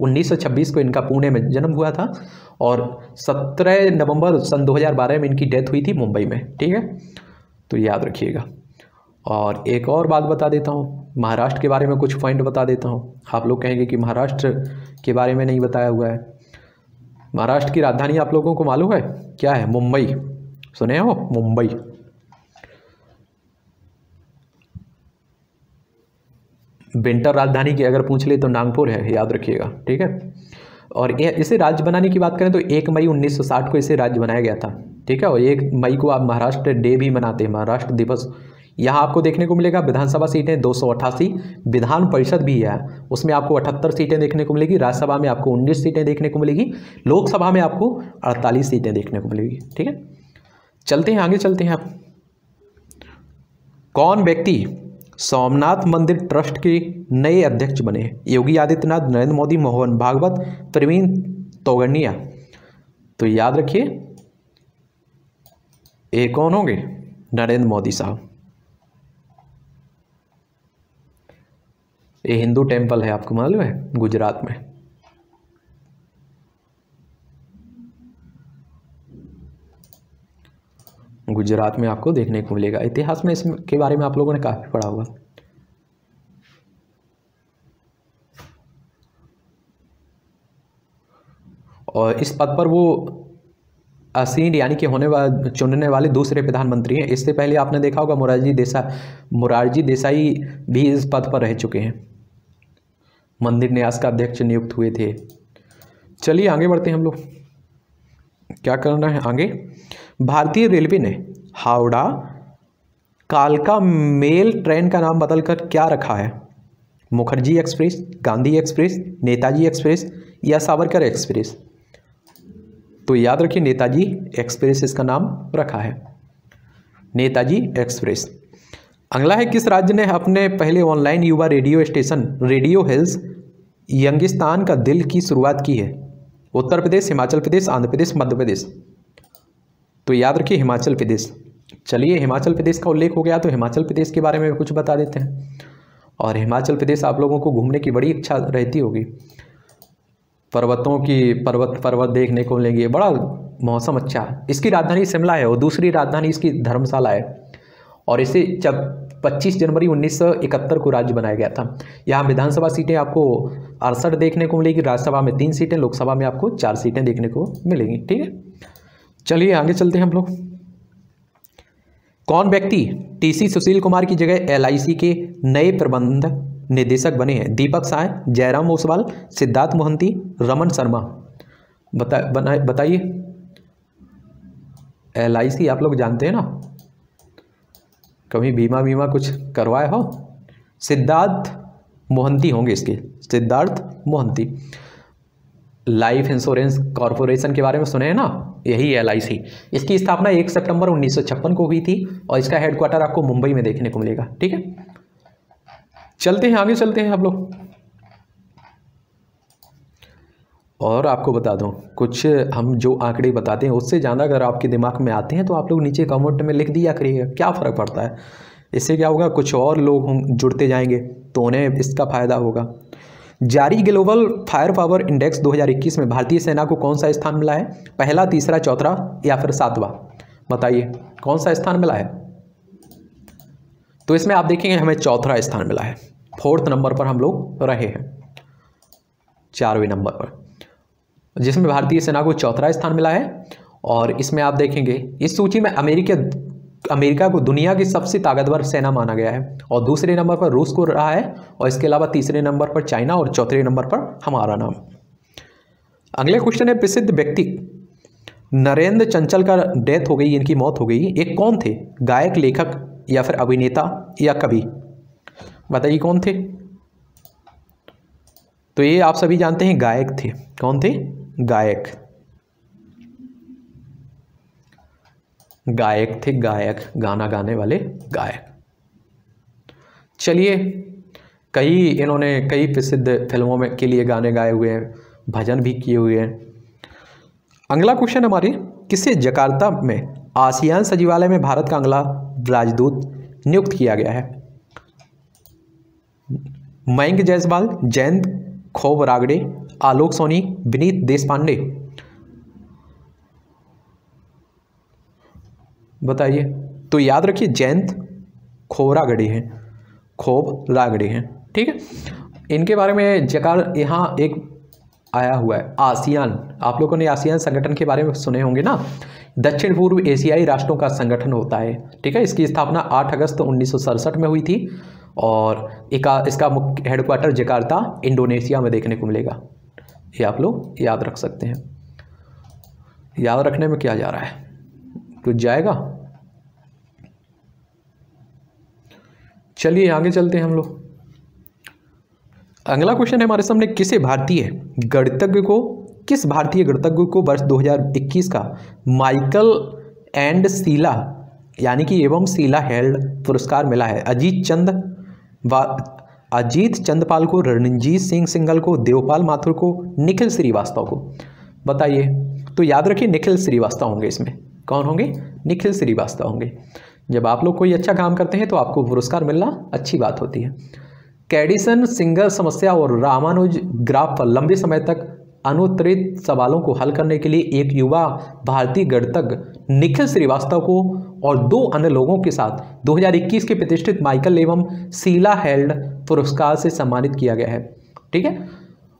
1926 को इनका पुणे में जन्म हुआ था और 17 नवंबर सन 2012 में इनकी डेथ हुई थी मुंबई में। ठीक है, तो याद रखिएगा। और एक और बात बता देता हूँ महाराष्ट्र के बारे में, कुछ पॉइंट बता देता हूँ। आप लोग कहेंगे कि महाराष्ट्र के बारे में नहीं बताया हुआ है। महाराष्ट्र की राजधानी आप लोगों को मालूम है क्या है? मुंबई। सुने हो? मुंबई। विंटर राजधानी की अगर पूछ ले तो नागपुर है, याद रखिएगा। ठीक है, और इसे राज्य बनाने की बात करें तो 1 मई 1960 को इसे राज्य बनाया गया था। ठीक है, और 1 मई को आप महाराष्ट्र डे भी मनाते हैं, महाराष्ट्र दिवस। यहाँ आपको देखने को मिलेगा विधानसभा सीटें 288, विधान परिषद भी है उसमें आपको 78 सीटें देखने को मिलेगी, राज्यसभा में आपको 19 सीटें देखने को मिलेगी, लोकसभा में आपको 48 सीटें देखने को मिलेगी। ठीक है, चलते हैं आगे चलते हैं। आप कौन व्यक्ति सोमनाथ मंदिर ट्रस्ट के नए अध्यक्ष बने? योगी आदित्यनाथ, नरेंद्र मोदी, मोहन भागवत, प्रवीण तोगड़िया। तो याद रखिए ये कौन होंगे? नरेंद्र मोदी साहब। ये हिंदू टेम्पल है आपको मालूम है गुजरात में। गुजरात में आपको देखने को मिलेगा। इतिहास में इसके बारे में आप लोगों ने काफी पढ़ा होगा। और इस पद पर वो असीन यानी कि होने वाले चुनने वाले दूसरे प्रधानमंत्री हैं। इससे पहले आपने देखा होगा मोरारजी देसाई भी इस पद पर रह चुके हैं, मंदिर न्यास का अध्यक्ष नियुक्त हुए थे। चलिए आगे बढ़ते हैं हम लोग, क्या करना है आगे। भारतीय रेलवे ने हावड़ा कालका मेल ट्रेन का नाम बदलकर क्या रखा है? Mukherjee express, Gandhi express, Netaji express या सावरकर एक्सप्रेस। तो याद रखिए नेताजी एक्सप्रेस इसका नाम रखा है, नेताजी एक्सप्रेस। अगला है, किस राज्य ने अपने पहले ऑनलाइन युवा radio station radio hills Youngistan का दिल की शुरुआत की है? उत्तर प्रदेश, हिमाचल प्रदेश, आंध्र प्रदेश, मध्य प्रदेश। तो याद रखिए हिमाचल प्रदेश। चलिए हिमाचल प्रदेश का उल्लेख हो गया तो हिमाचल प्रदेश के बारे में कुछ बता देते हैं। और हिमाचल प्रदेश आप लोगों को घूमने की बड़ी इच्छा रहती होगी, पर्वतों की पर्वत देखने को मिलेंगे, बड़ा मौसम अच्छा। इसकी राजधानी शिमला है और दूसरी राजधानी इसकी धर्मशाला है। और इसे 25 जनवरी 1971 को राज्य बनाया गया था। यहाँ विधानसभा सीटें आपको 68 देखने को मिलेगी, राज्यसभा में 3 सीटें, लोकसभा में आपको 4 सीटें देखने को मिलेंगी। ठीक है, चलिए आगे चलते हैं हम लोग। कौन व्यक्ति टीसी सुशील कुमार की जगह LIC के नए प्रबंध निदेशक बने हैं? दीपक साय, जयराम ओसवाल, सिद्धार्थ मोहंती, रमन शर्मा। बताइए। LIC आप लोग जानते हैं ना, कभी बीमा कुछ करवाए हो? सिद्धार्थ मोहंती होंगे इसके, Siddharth Mohanty. Life insurance corporation के बारे में सुने हैं ना, यही LIC। इसकी स्थापना 1 सितंबर 1956 को हुई थी और इसका हेडक्वार्टर आपको मुंबई में देखने को मिलेगा। ठीक है, चलते हैं आगे चलते हैं आप लोग। और आपको बता दूं कुछ हम जो आंकड़े बताते हैं उससे ज़्यादा अगर आपके दिमाग में आते हैं तो आप लोग नीचे कमेंट में लिख दिया करिएगा, क्या फ़र्क पड़ता है। इससे क्या होगा, कुछ और लोग जुड़ते जाएंगे तो उन्हें इसका फ़ायदा होगा। जारी ग्लोबल फायर पावर इंडेक्स 2021 में भारतीय सेना को कौन सा स्थान मिला है? पहला, तीसरा, चौथा या फिर सातवां, बताइए कौन सा स्थान मिला है? तो इसमें आप देखेंगे हमें चौथा स्थान मिला है, 4th नंबर पर हम लोग रहे हैं, 4वें नंबर पर। जिसमें भारतीय सेना को चौथा स्थान मिला है। और इसमें आप देखेंगे इस सूची में अमेरिका को दुनिया की सबसे ताकतवर सेना माना गया है, और दूसरे नंबर पर रूस को रहा है, और इसके अलावा तीसरे नंबर पर चाइना और चौथे नंबर पर हमारा नाम। अगले क्वेश्चन है प्रसिद्ध व्यक्ति नरेंद्र चंचल का डेथ हो गई, इनकी मौत हो गई, एक कौन थे? गायक, लेखक या फिर अभिनेता या कवि? बताइए कौन थे? तो ये आप सभी जानते हैं गायक थे। कौन थे? गायक। गायक थे, गायक, गाना गाने वाले गायक। चलिए, इन्होंने कई प्रसिद्ध फिल्मों में के लिए गाने गाए हुए हैं, भजन भी किए हुए हैं। अगला क्वेश्चन हमारे किसे जकार्ता में आसियान सचिवालय में भारत का अगला राजदूत नियुक्त किया गया है? मयंक जायसवाल, जयंत खोबरागड़े, आलोक सोनी, विनीत देशपांडे? बताइए। तो याद रखिए जयंत खोबरागड़े हैं, खोबरागड़े हैं, ठीक है। इनके बारे में यहाँ एक आया हुआ है आसियान। आप लोगों ने आसियान संगठन के बारे में सुने होंगे ना, दक्षिण पूर्व एशियाई राष्ट्रों का संगठन होता है, ठीक है। इसकी स्थापना 8 अगस्त 1967 में हुई थी, और इसका मुख्य हेडक्वार्टर जकार्ता, इंडोनेशिया में देखने को मिलेगा। ये आप लोग याद रख सकते हैं। याद रखने में क्या जा रहा है, कुछ जाएगा? चलिए आगे चलते हैं हम लोग। अगला क्वेश्चन है हमारे सामने किस भारतीय गणितज्ञ को वर्ष 2021 का माइकल एंड शीला यानी कि एवं शीला हेल्ड पुरस्कार मिला है? अजीत चंदपाल को, रणजीत सिंह सिंघल को, देवपाल माथुर को, निखिल श्रीवास्तव को? बताइए। तो याद रखिए निखिल श्रीवास्तव होंगे इसमें। कौन होंगे? निखिल श्रीवास्तव होंगे। जब आप लोग कोई अच्छा काम करते हैं तो आपको पुरस्कार मिलना अच्छी बात होती है। कैडिसन सिंगल समस्या और रामानुज ग्राफ पर लंबे समय तक अनुत्तरित सवालों को हल करने के लिए एक युवा भारतीय गणितज्ञ निखिल श्रीवास्तव को और 2 अन्य लोगों के साथ 2021 के प्रतिष्ठित माइकल एवं शीला हेल्ड पुरस्कार से सम्मानित किया गया है, ठीक है।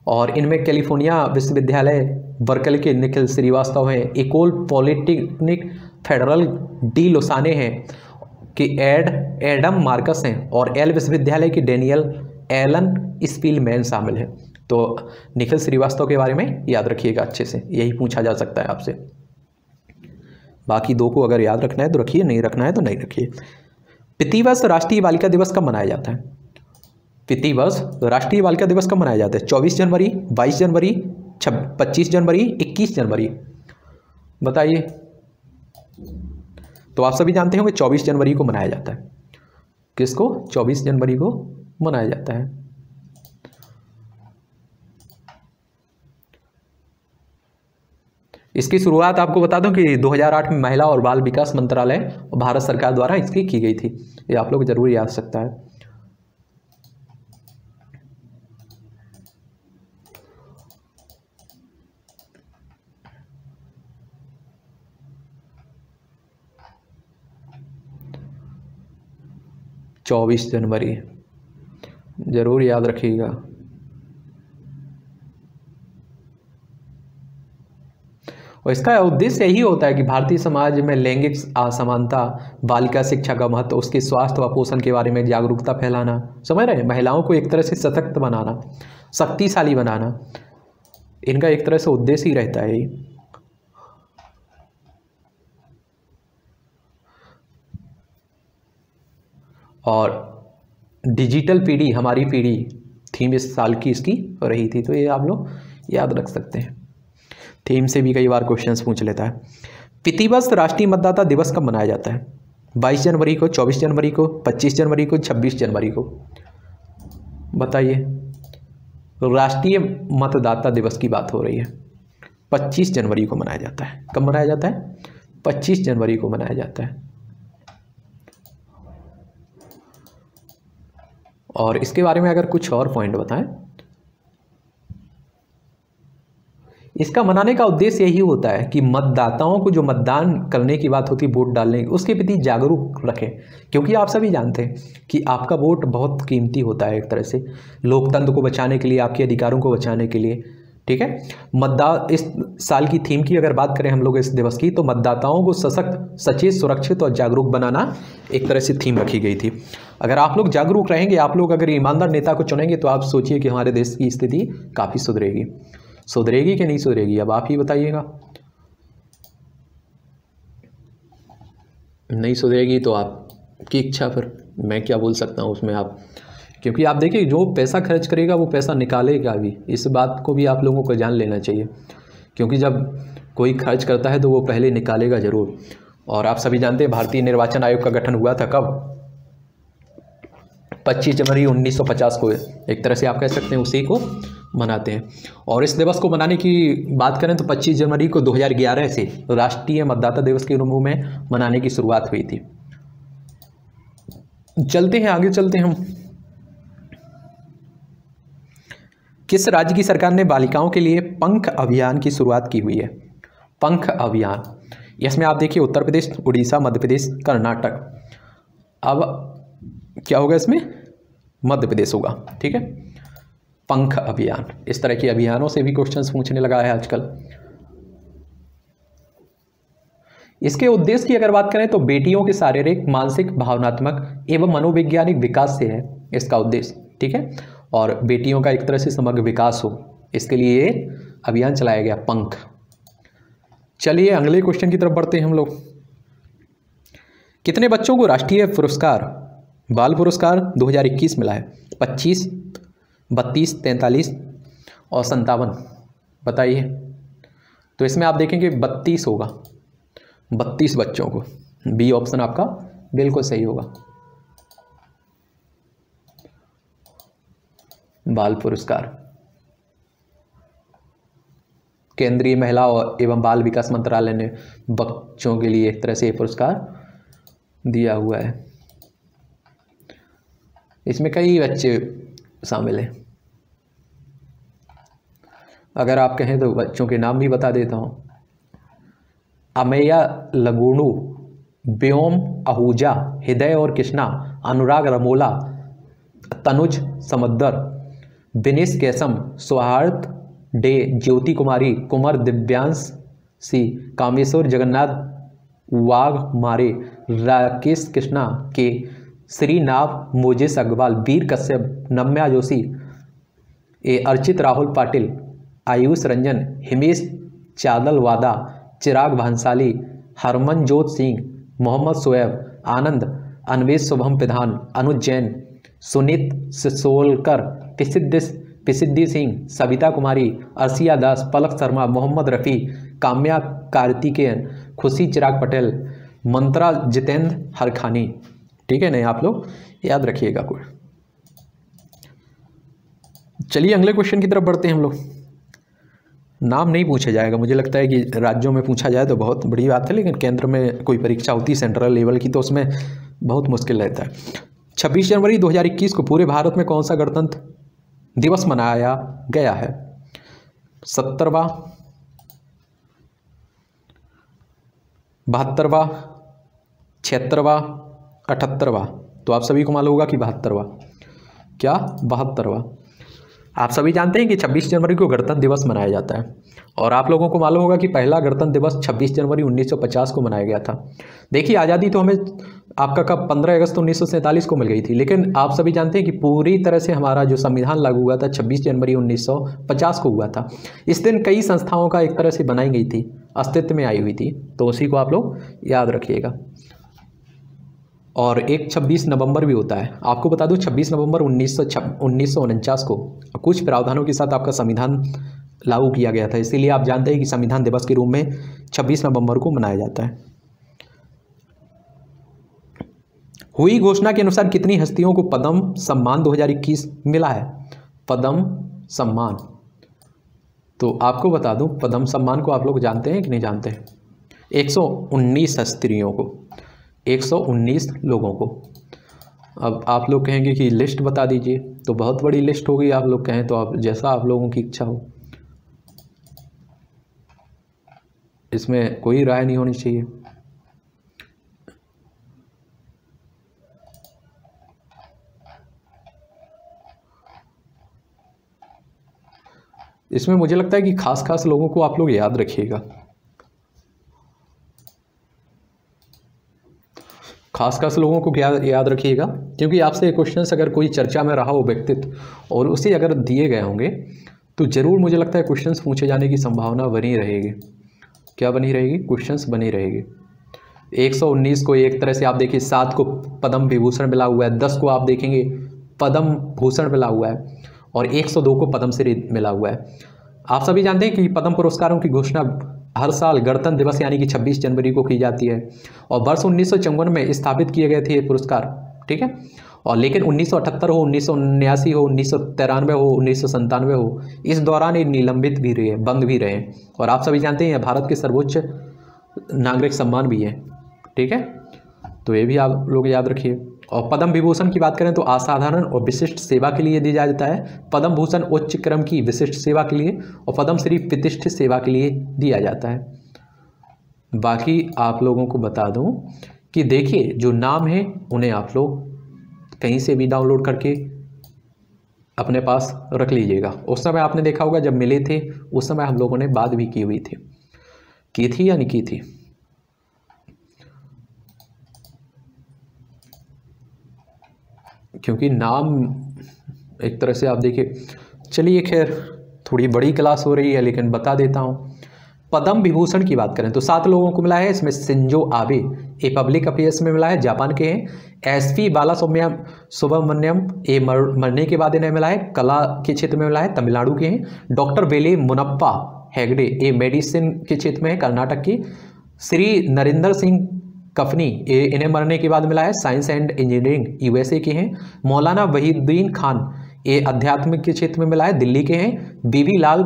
और इनमें कैलिफोर्निया विश्वविद्यालय बर्कले के निखिल श्रीवास्तव हैं, Ecole Polytechnique federal de Lausanne हैं कि एडम मार्कस हैं, और एल विश्वविद्यालय के डेनियल एलन स्पीलमैन शामिल हैं। तो निखिल श्रीवास्तव के बारे में याद रखिएगा अच्छे से, यही पूछा जा सकता है आपसे। बाकी 2 को अगर याद रखना है तो रखिए, नहीं रखना है तो नहीं रखिए। प्रतिवर्ष राष्ट्रीय बालिका दिवस कब मनाया जाता है? प्रतिवर्ष राष्ट्रीय बालिका दिवस कब मनाया जाता है? 24 जनवरी, 22 जनवरी, 25 जनवरी, 21 जनवरी? बताइए। तो आप सभी जानते होंगे 24 जनवरी को मनाया जाता है। किसको? 24 जनवरी को मनाया जाता है। इसकी शुरुआत आपको बता दूं कि 2008 में महिला और बाल विकास मंत्रालय और भारत सरकार द्वारा इसकी की गई थी। ये आप लोग जरूर याद सकता है। चौबीस जनवरी जरूर याद रखिएगा। और इसका उद्देश्य यही होता है कि भारतीय समाज में लैंगिक असमानता, बालिका शिक्षा का महत्व, उसके स्वास्थ्य व पोषण के बारे में जागरूकता फैलाना, समझ रहे हैं, महिलाओं को एक तरह से सशक्त बनाना, शक्तिशाली बनाना, इनका एक तरह से उद्देश्य ही रहता है। और डिजिटल पीढ़ी हमारी पीढ़ी थीम इस साल की इसकी रही थी, तो ये आप लोग याद रख सकते हैं। थीम से भी कई बार क्वेश्चंस पूछ लेता है। प्रतिवर्ष राष्ट्रीय मतदाता दिवस कब मनाया जाता है? 22 जनवरी को, 24 जनवरी को, 25 जनवरी को, 26 जनवरी को? बताइए। राष्ट्रीय मतदाता दिवस की बात हो रही है, 25 जनवरी को मनाया जाता है। कब मनाया जाता है? 25 जनवरी को मनाया जाता है। और इसके बारे में अगर कुछ और पॉइंट बताएं, इसका मनाने का उद्देश्य यही होता है कि मतदाताओं को जो मतदान करने की बात होती है, वोट डालने की, उसके प्रति जागरूक रखें, क्योंकि आप सभी जानते हैं कि आपका वोट बहुत कीमती होता है एक तरह से, लोकतंत्र को बचाने के लिए, आपके अधिकारों को बचाने के लिए, ठीक है। इस साल की थीम की अगर बात करें हम लोग इस दिवस की, तो मतदाताओं को सशक्त, सचेत, सुरक्षित और जागरूक बनाना एक तरह से थीम रखी गई थी। अगर आप लोग जागरूक रहेंगे, आप लोग अगर ईमानदार नेता को चुनेंगे, तो आप सोचिए कि हमारे देश की स्थिति काफ़ी सुधरेगी। सुधरेगी कि नहीं सुधरेगी, अब आप ही बताइएगा। नहीं सुधरेगी तो आपकी इच्छा, पर मैं क्या बोल सकता हूँ उसमें आप, क्योंकि आप देखिए जो पैसा खर्च करेगा वो पैसा निकालेगा भी। इस बात को भी आप लोगों को जान लेना चाहिए, क्योंकि जब कोई खर्च करता है तो वो पहले निकालेगा ज़रूर। और आप सभी जानते हैं भारतीय निर्वाचन आयोग का गठन हुआ था कब, 25 जनवरी 1950 को। एक तरह से आप कह सकते हैं उसी को मनाते हैं। और इस दिवस को मनाने की बात करें तो 25 जनवरी को 2011 से राष्ट्रीय मतदाता दिवस के रूप में मनाने की शुरुआत हुई थी। चलते हैं आगे, चलते हैं हम। किस राज्य की सरकार ने बालिकाओं के लिए पंख अभियान की शुरुआत की हुई है? पंख अभियान, इसमें आप देखिए उत्तर प्रदेश, उड़ीसा, मध्य प्रदेश, कर्नाटक। अब क्या होगा इसमें, मध्य प्रदेश होगा, ठीक है। पंख अभियान, इस तरह के अभियानों से भी क्वेश्चंस पूछने लगा है आजकल। इसके उद्देश्य की अगर बात करें तो बेटियों के शारीरिक, मानसिक, भावनात्मक एवं मनोवैज्ञानिक विकास से है इसका उद्देश्य, ठीक है। और बेटियों का एक तरह से समग्र विकास हो, इसके लिए अभियान चलाया गया, पंख। चलिए अगले क्वेश्चन की तरफ बढ़ते हैं हम लोग। कितने बच्चों को राष्ट्रीय पुरस्कार, बाल पुरस्कार 2021 मिला है? 25, 32, 43 और 57, बताइए। तो इसमें आप देखेंगे 32 होगा, 32 बच्चों को। बी ऑप्शन आपका बिल्कुल सही होगा, बाल पुरस्कार। केंद्रीय महिला एवं बाल विकास मंत्रालय ने बच्चों के लिए एक तरह से पुरस्कार दिया हुआ है। इसमें कई बच्चे शामिल हैं। अगर आप कहें तो बच्चों के नाम भी बता देता हूं। अमेया लगुणू, व्योम आहूजा, हृदय और कृष्णा, अनुराग रमोला, तनुज समद्दर, विनेश कैसम, सौहार्द डे, ज्योति कुमारी, कुमार दिव्यांश सी, कामेश्वर जगन्नाथ वाघ मारे, राकेश कृष्णा के, श्रीनाभ मोजेश अग्रवाल, वीर कश्यप, नम्या जोशी, अर्चित राहुल पाटिल, आयुष रंजन, हिमेश चादल वादा, चिराग भांसाली, हरमनजोत सिंह, मोहम्मद सोएब, आनंद, अनवेश शुभम प्रधान, अनुज जैन, सुनीत सिसोलकर, प्रसिद्धि सिंह, सविता कुमारी, अर्सिया दास, पलक शर्मा, मोहम्मद रफ़ी, काम्या कार्तिकेयन, खुशी चिराग पटेल, मंत्रा जितेंद्र हरखानी, ठीक है ना। आप लोग याद रखिएगा कुछ। चलिए अगले क्वेश्चन की तरफ बढ़ते हैं हम लोग। नाम नहीं पूछा जाएगा, मुझे लगता है कि राज्यों में पूछा जाए तो बहुत बड़ी बात है, लेकिन केंद्र में कोई परीक्षा होती है सेंट्रल लेवल की तो उसमें बहुत मुश्किल रहता है। 26 जनवरी 2021 को पूरे भारत में कौन सा गणतंत्र दिवस मनाया गया है? 70वां, 72वां, 76वां, 78वां। तो आप सभी को मालूम होगा कि 72वां, क्या 72वां। आप सभी जानते हैं कि 26 जनवरी को गणतंत्र दिवस मनाया जाता है, और आप लोगों को मालूम होगा कि पहला गणतंत्र दिवस 26 जनवरी 1950 को मनाया गया था। देखिए आज़ादी तो हमें आपका कब, 15 अगस्त 1947 को मिल गई थी, लेकिन आप सभी जानते हैं कि पूरी तरह से हमारा जो संविधान लागू हुआ था 26 जनवरी 1950 को हुआ था। इस दिन कई संस्थाओं का एक तरह से बनाई गई थी, अस्तित्व में आई हुई थी, तो उसी को आप लोग याद रखिएगा। और एक 26 नवंबर भी होता है। आपको बता दूं 26 नवंबर 1949 को कुछ प्रावधानों के साथ आपका संविधान लागू किया गया था, इसीलिए आप जानते हैं कि संविधान दिवस के रूप में 26 नवंबर को मनाया जाता है। हुई घोषणा के अनुसार कितनी हस्तियों को पद्म सम्मान 2021 मिला है? पद्म सम्मान, तो आपको बता दूं पद्म सम्मान को आप लोग जानते हैं कि नहीं जानते हैं? 119 हस्तियों को, 119 लोगों को। अब आप लोग कहेंगे कि लिस्ट बता दीजिए, तो बहुत बड़ी लिस्ट होगी आप लोग कहें तो, आप जैसा आप लोगों की इच्छा हो, इसमें कोई राय नहीं होनी चाहिए। इसमें मुझे लगता है कि खास खास लोगों को आप लोग याद रखिएगा, खास खास लोगों को याद रखिएगा, क्योंकि आपसे क्वेश्चंस अगर कोई चर्चा में रहा हो व्यक्तित्व और उसे अगर दिए गए होंगे तो ज़रूर मुझे लगता है क्वेश्चंस पूछे जाने की संभावना बनी रहेगी। क्या बनी रहेगी? क्वेश्चंस बनी रहेगी। 119 को एक तरह से आप देखिए, 7 को पद्म विभूषण मिला हुआ है, 10 को आप देखेंगे पद्म भूषण मिला हुआ है और 102 को पद्मश्री मिला हुआ है। आप सभी जानते हैं कि पद्म पुरस्कारों की घोषणा हर साल गणतंत्र दिवस यानी कि 26 जनवरी को की जाती है और वर्ष 1954 में स्थापित किए गए थे ये पुरस्कार, ठीक है। और लेकिन 1978 हो, 1979 हो, 1993 हो, 1997 हो, इस दौरान ये निलंबित भी रहे, बंद भी रहे। और आप सभी जानते हैं भारत के सर्वोच्च नागरिक सम्मान भी है, ठीक है, तो ये भी आप लोग याद रखिए। और पद्म विभूषण की बात करें तो असाधारण और विशिष्ट सेवा के लिए दिया जाता है, पद्म भूषण उच्च क्रम की विशिष्ट सेवा के लिए और पद्मश्री प्रतिष्ठित सेवा के लिए दिया जाता है। बाकी आप लोगों को बता दूं कि देखिए जो नाम है उन्हें आप लोग कहीं से भी डाउनलोड करके अपने पास रख लीजिएगा। उस समय आपने देखा होगा जब मिले थे उस समय हम लोगों ने बात भी की हुई थी, की थी या नहीं की थी? क्योंकि नाम एक तरह से आप देखिए, चलिए खैर थोड़ी बड़ी क्लास हो रही है लेकिन बता देता हूँ। पद्म विभूषण की बात करें तो 7 लोगों को मिला है, इसमें शिंजो आबे ए पब्लिक अफेयर्स में मिला है, जापान के हैं। एसपी बालासोम्या सुब्रमण्यम ए मरने के बाद इन्हें मिला है, कला के क्षेत्र में मिला है, तमिलनाडु के हैं। डॉक्टर वेले मुनप्पा हेगड़े ए मेडिसिन के क्षेत्र में है, कर्नाटक की। श्री नरेंद्र सिंह कफनी इन्हें मरने के बाद मिला है, साइंस एंड इंजीनियरिंग यूएसए के हैं। मौलाना वहीदुद्दीन खान ये अध्यात्मिक के क्षेत्र में मिला है, दिल्ली के हैं। बीबी लाल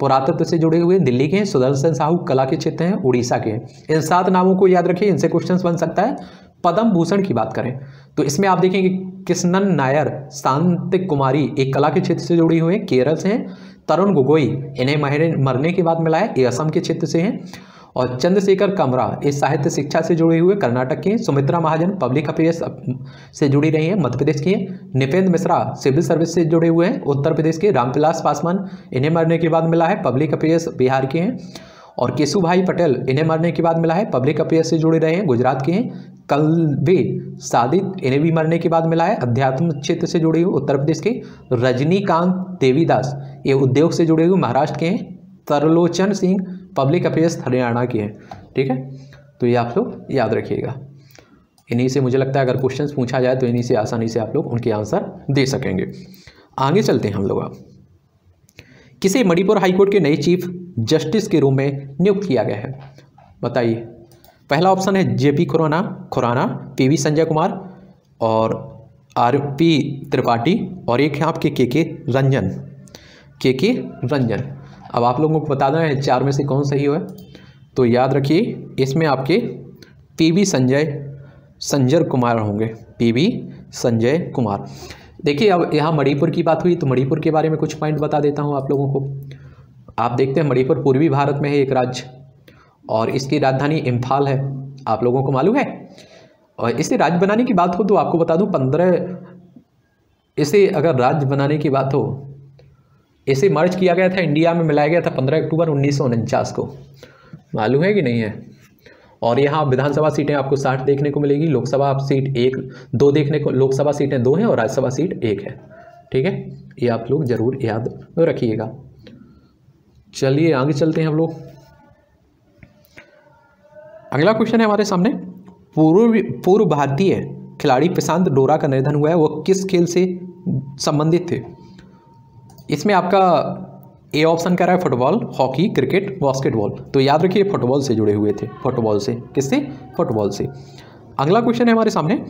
पुरातत्व से जुड़े हुए दिल्ली के हैं। सुदर्शन साहू कला के क्षेत्र हैं, उड़ीसा के हैं। इन 7 नामों को याद रखिए, इनसे क्वेश्चंस बन सकता है। पद्म भूषण की बात करें तो इसमें आप देखेंगे कृष्णन नायर शांति कुमारी एक कला के क्षेत्र से जुड़ी हुई हैं, केरल से हैं। तरुण गोगोई इन्हें मरने के बाद मिला है, ये असम के क्षेत्र से हैं। और चंद्रशेखर कमरा इस साहित्य शिक्षा से जुड़े हुए कर्नाटक के। सुमित्रा महाजन पब्लिक अफेयर्स से जुड़ी रही हैं, मध्य प्रदेश की। निपेंद्र मिश्रा सिविल सर्विस से जुड़े हुए हैं, उत्तर प्रदेश के। रामविलास पासवान इन्हें मरने के बाद मिला है, पब्लिक अफेयर्स बिहार के हैं। और केशुभाई पटेल इन्हें मरने के बाद मिला है, पब्लिक अफेयर्स से जुड़े रहे हैं, गुजरात के हैं। कल्बे सादित इन्हें भी मरने के बाद मिला है, अध्यात्म क्षेत्र से जुड़े हुए, उत्तर प्रदेश के। रजनीकांत देवीदास ये उद्योग से जुड़े हुए, महाराष्ट्र के हैं। तरलोचन सिंह पब्लिक अफेयर्स हरियाणा की है, ठीक है, तो ये आप लोग याद रखिएगा। इन्हीं से मुझे लगता है अगर क्वेश्चंस पूछा जाए तो इन्हीं से आसानी से आप लोग उनके आंसर दे सकेंगे। आगे चलते हैं हम लोग। आप किसे मणिपुर हाईकोर्ट के नए चीफ जस्टिस के रूप में नियुक्त किया गया है? बताइए। पहला ऑप्शन है जेपी खुराना, पीवी संजय कुमार और आरपी त्रिपाठी, और एक है आपके के रंजन। अब आप लोगों को बता देना है 4 में से कौन सही हो है, तो याद रखिए इसमें आपके पीवी संजय कुमार होंगे, पीवी संजय कुमार। देखिए अब यहाँ मणिपुर की बात हुई तो मणिपुर के बारे में कुछ पॉइंट बता देता हूँ आप लोगों को। आप देखते हैं मणिपुर पूर्वी भारत में है एक राज्य और इसकी राजधानी इम्फाल है, आप लोगों को मालूम है। और इसे राज्य बनाने की बात हो तो आपको बता दूँ इसे मर्ज किया गया था, इंडिया में मिलाया गया था 15 अक्टूबर 1949 को, मालूम है कि नहीं है। और यहाँ विधानसभा सीटें आपको 60 देखने को मिलेगी, लोकसभा सीट 1-2 देखने को, लोकसभा सीटें 2 हैं और राज्यसभा सीट 1 है, ठीक है, ये आप लोग जरूर याद रखिएगा। चलिए आगे चलते हैं हम लोग। अगला क्वेश्चन है हमारे सामने, पूर्व भारतीय खिलाड़ी प्रशांत डोरा का निधन हुआ है, वो किस खेल से संबंधित थे? इसमें आपका ए ऑप्शन कह रहा है फुटबॉल, हॉकी, क्रिकेट, बास्केटबॉल, तो याद रखिए फुटबॉल से जुड़े हुए थे, फुटबॉल से। किससे? फुटबॉल से। अगला क्वेश्चन है हमारे सामने,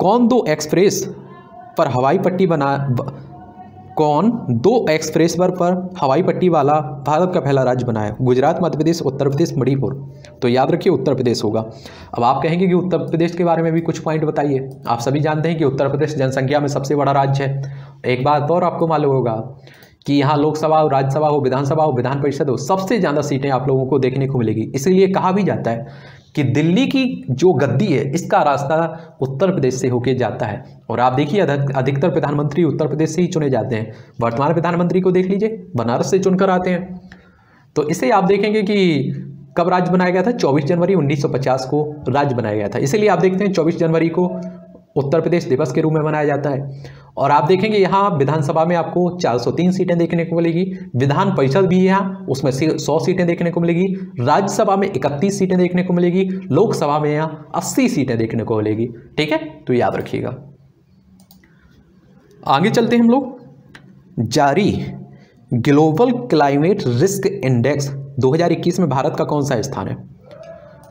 कौन दो एक्सप्रेस पर हवाई पट्टी वाला भारत का पहला राज्य बना है? गुजरात, मध्य प्रदेश, उत्तर प्रदेश, मणिपुर, तो याद रखिए उत्तर प्रदेश होगा। अब आप कहेंगे कि उत्तर प्रदेश के बारे में भी कुछ पॉइंट बताइए। आप सभी जानते हैं कि उत्तर प्रदेश जनसंख्या में सबसे बड़ा राज्य है। एक बात और आपको मालूम होगा कि यहाँ लोकसभा हो, राज्यसभा हो, विधानसभा हो, विधान परिषद हो, सबसे ज़्यादा सीटें आप लोगों को देखने को मिलेगी। इसीलिए कहा भी जाता है कि दिल्ली की जो गद्दी है इसका रास्ता उत्तर प्रदेश से होके जाता है। और आप देखिए अधिकतर प्रधानमंत्री उत्तर प्रदेश से ही चुने जाते हैं। वर्तमान प्रधानमंत्री को देख लीजिए, बनारस से चुनकर आते हैं। तो इसे आप देखेंगे कि कब राज्य बनाया गया था, 24 जनवरी 1950 को राज्य बनाया गया था। इसीलिए आप देखते हैं 24 जनवरी को उत्तर प्रदेश दिवस के रूप में मनाया जाता है। और आप देखेंगे यहाँ विधानसभा में आपको 403 सीटें देखने को मिलेगी, विधान परिषद भी है यहाँ उसमें 100 सीटें देखने को मिलेगी, राज्यसभा में 31 सीटें देखने को मिलेगी, लोकसभा में यहाँ 80 सीटें देखने को मिलेगी। ठीक है, तो याद रखिएगा। आगे चलते हैं हम लोग। जारी ग्लोबल क्लाइमेट रिस्क इंडेक्स 2021 में भारत का कौन सा स्थान है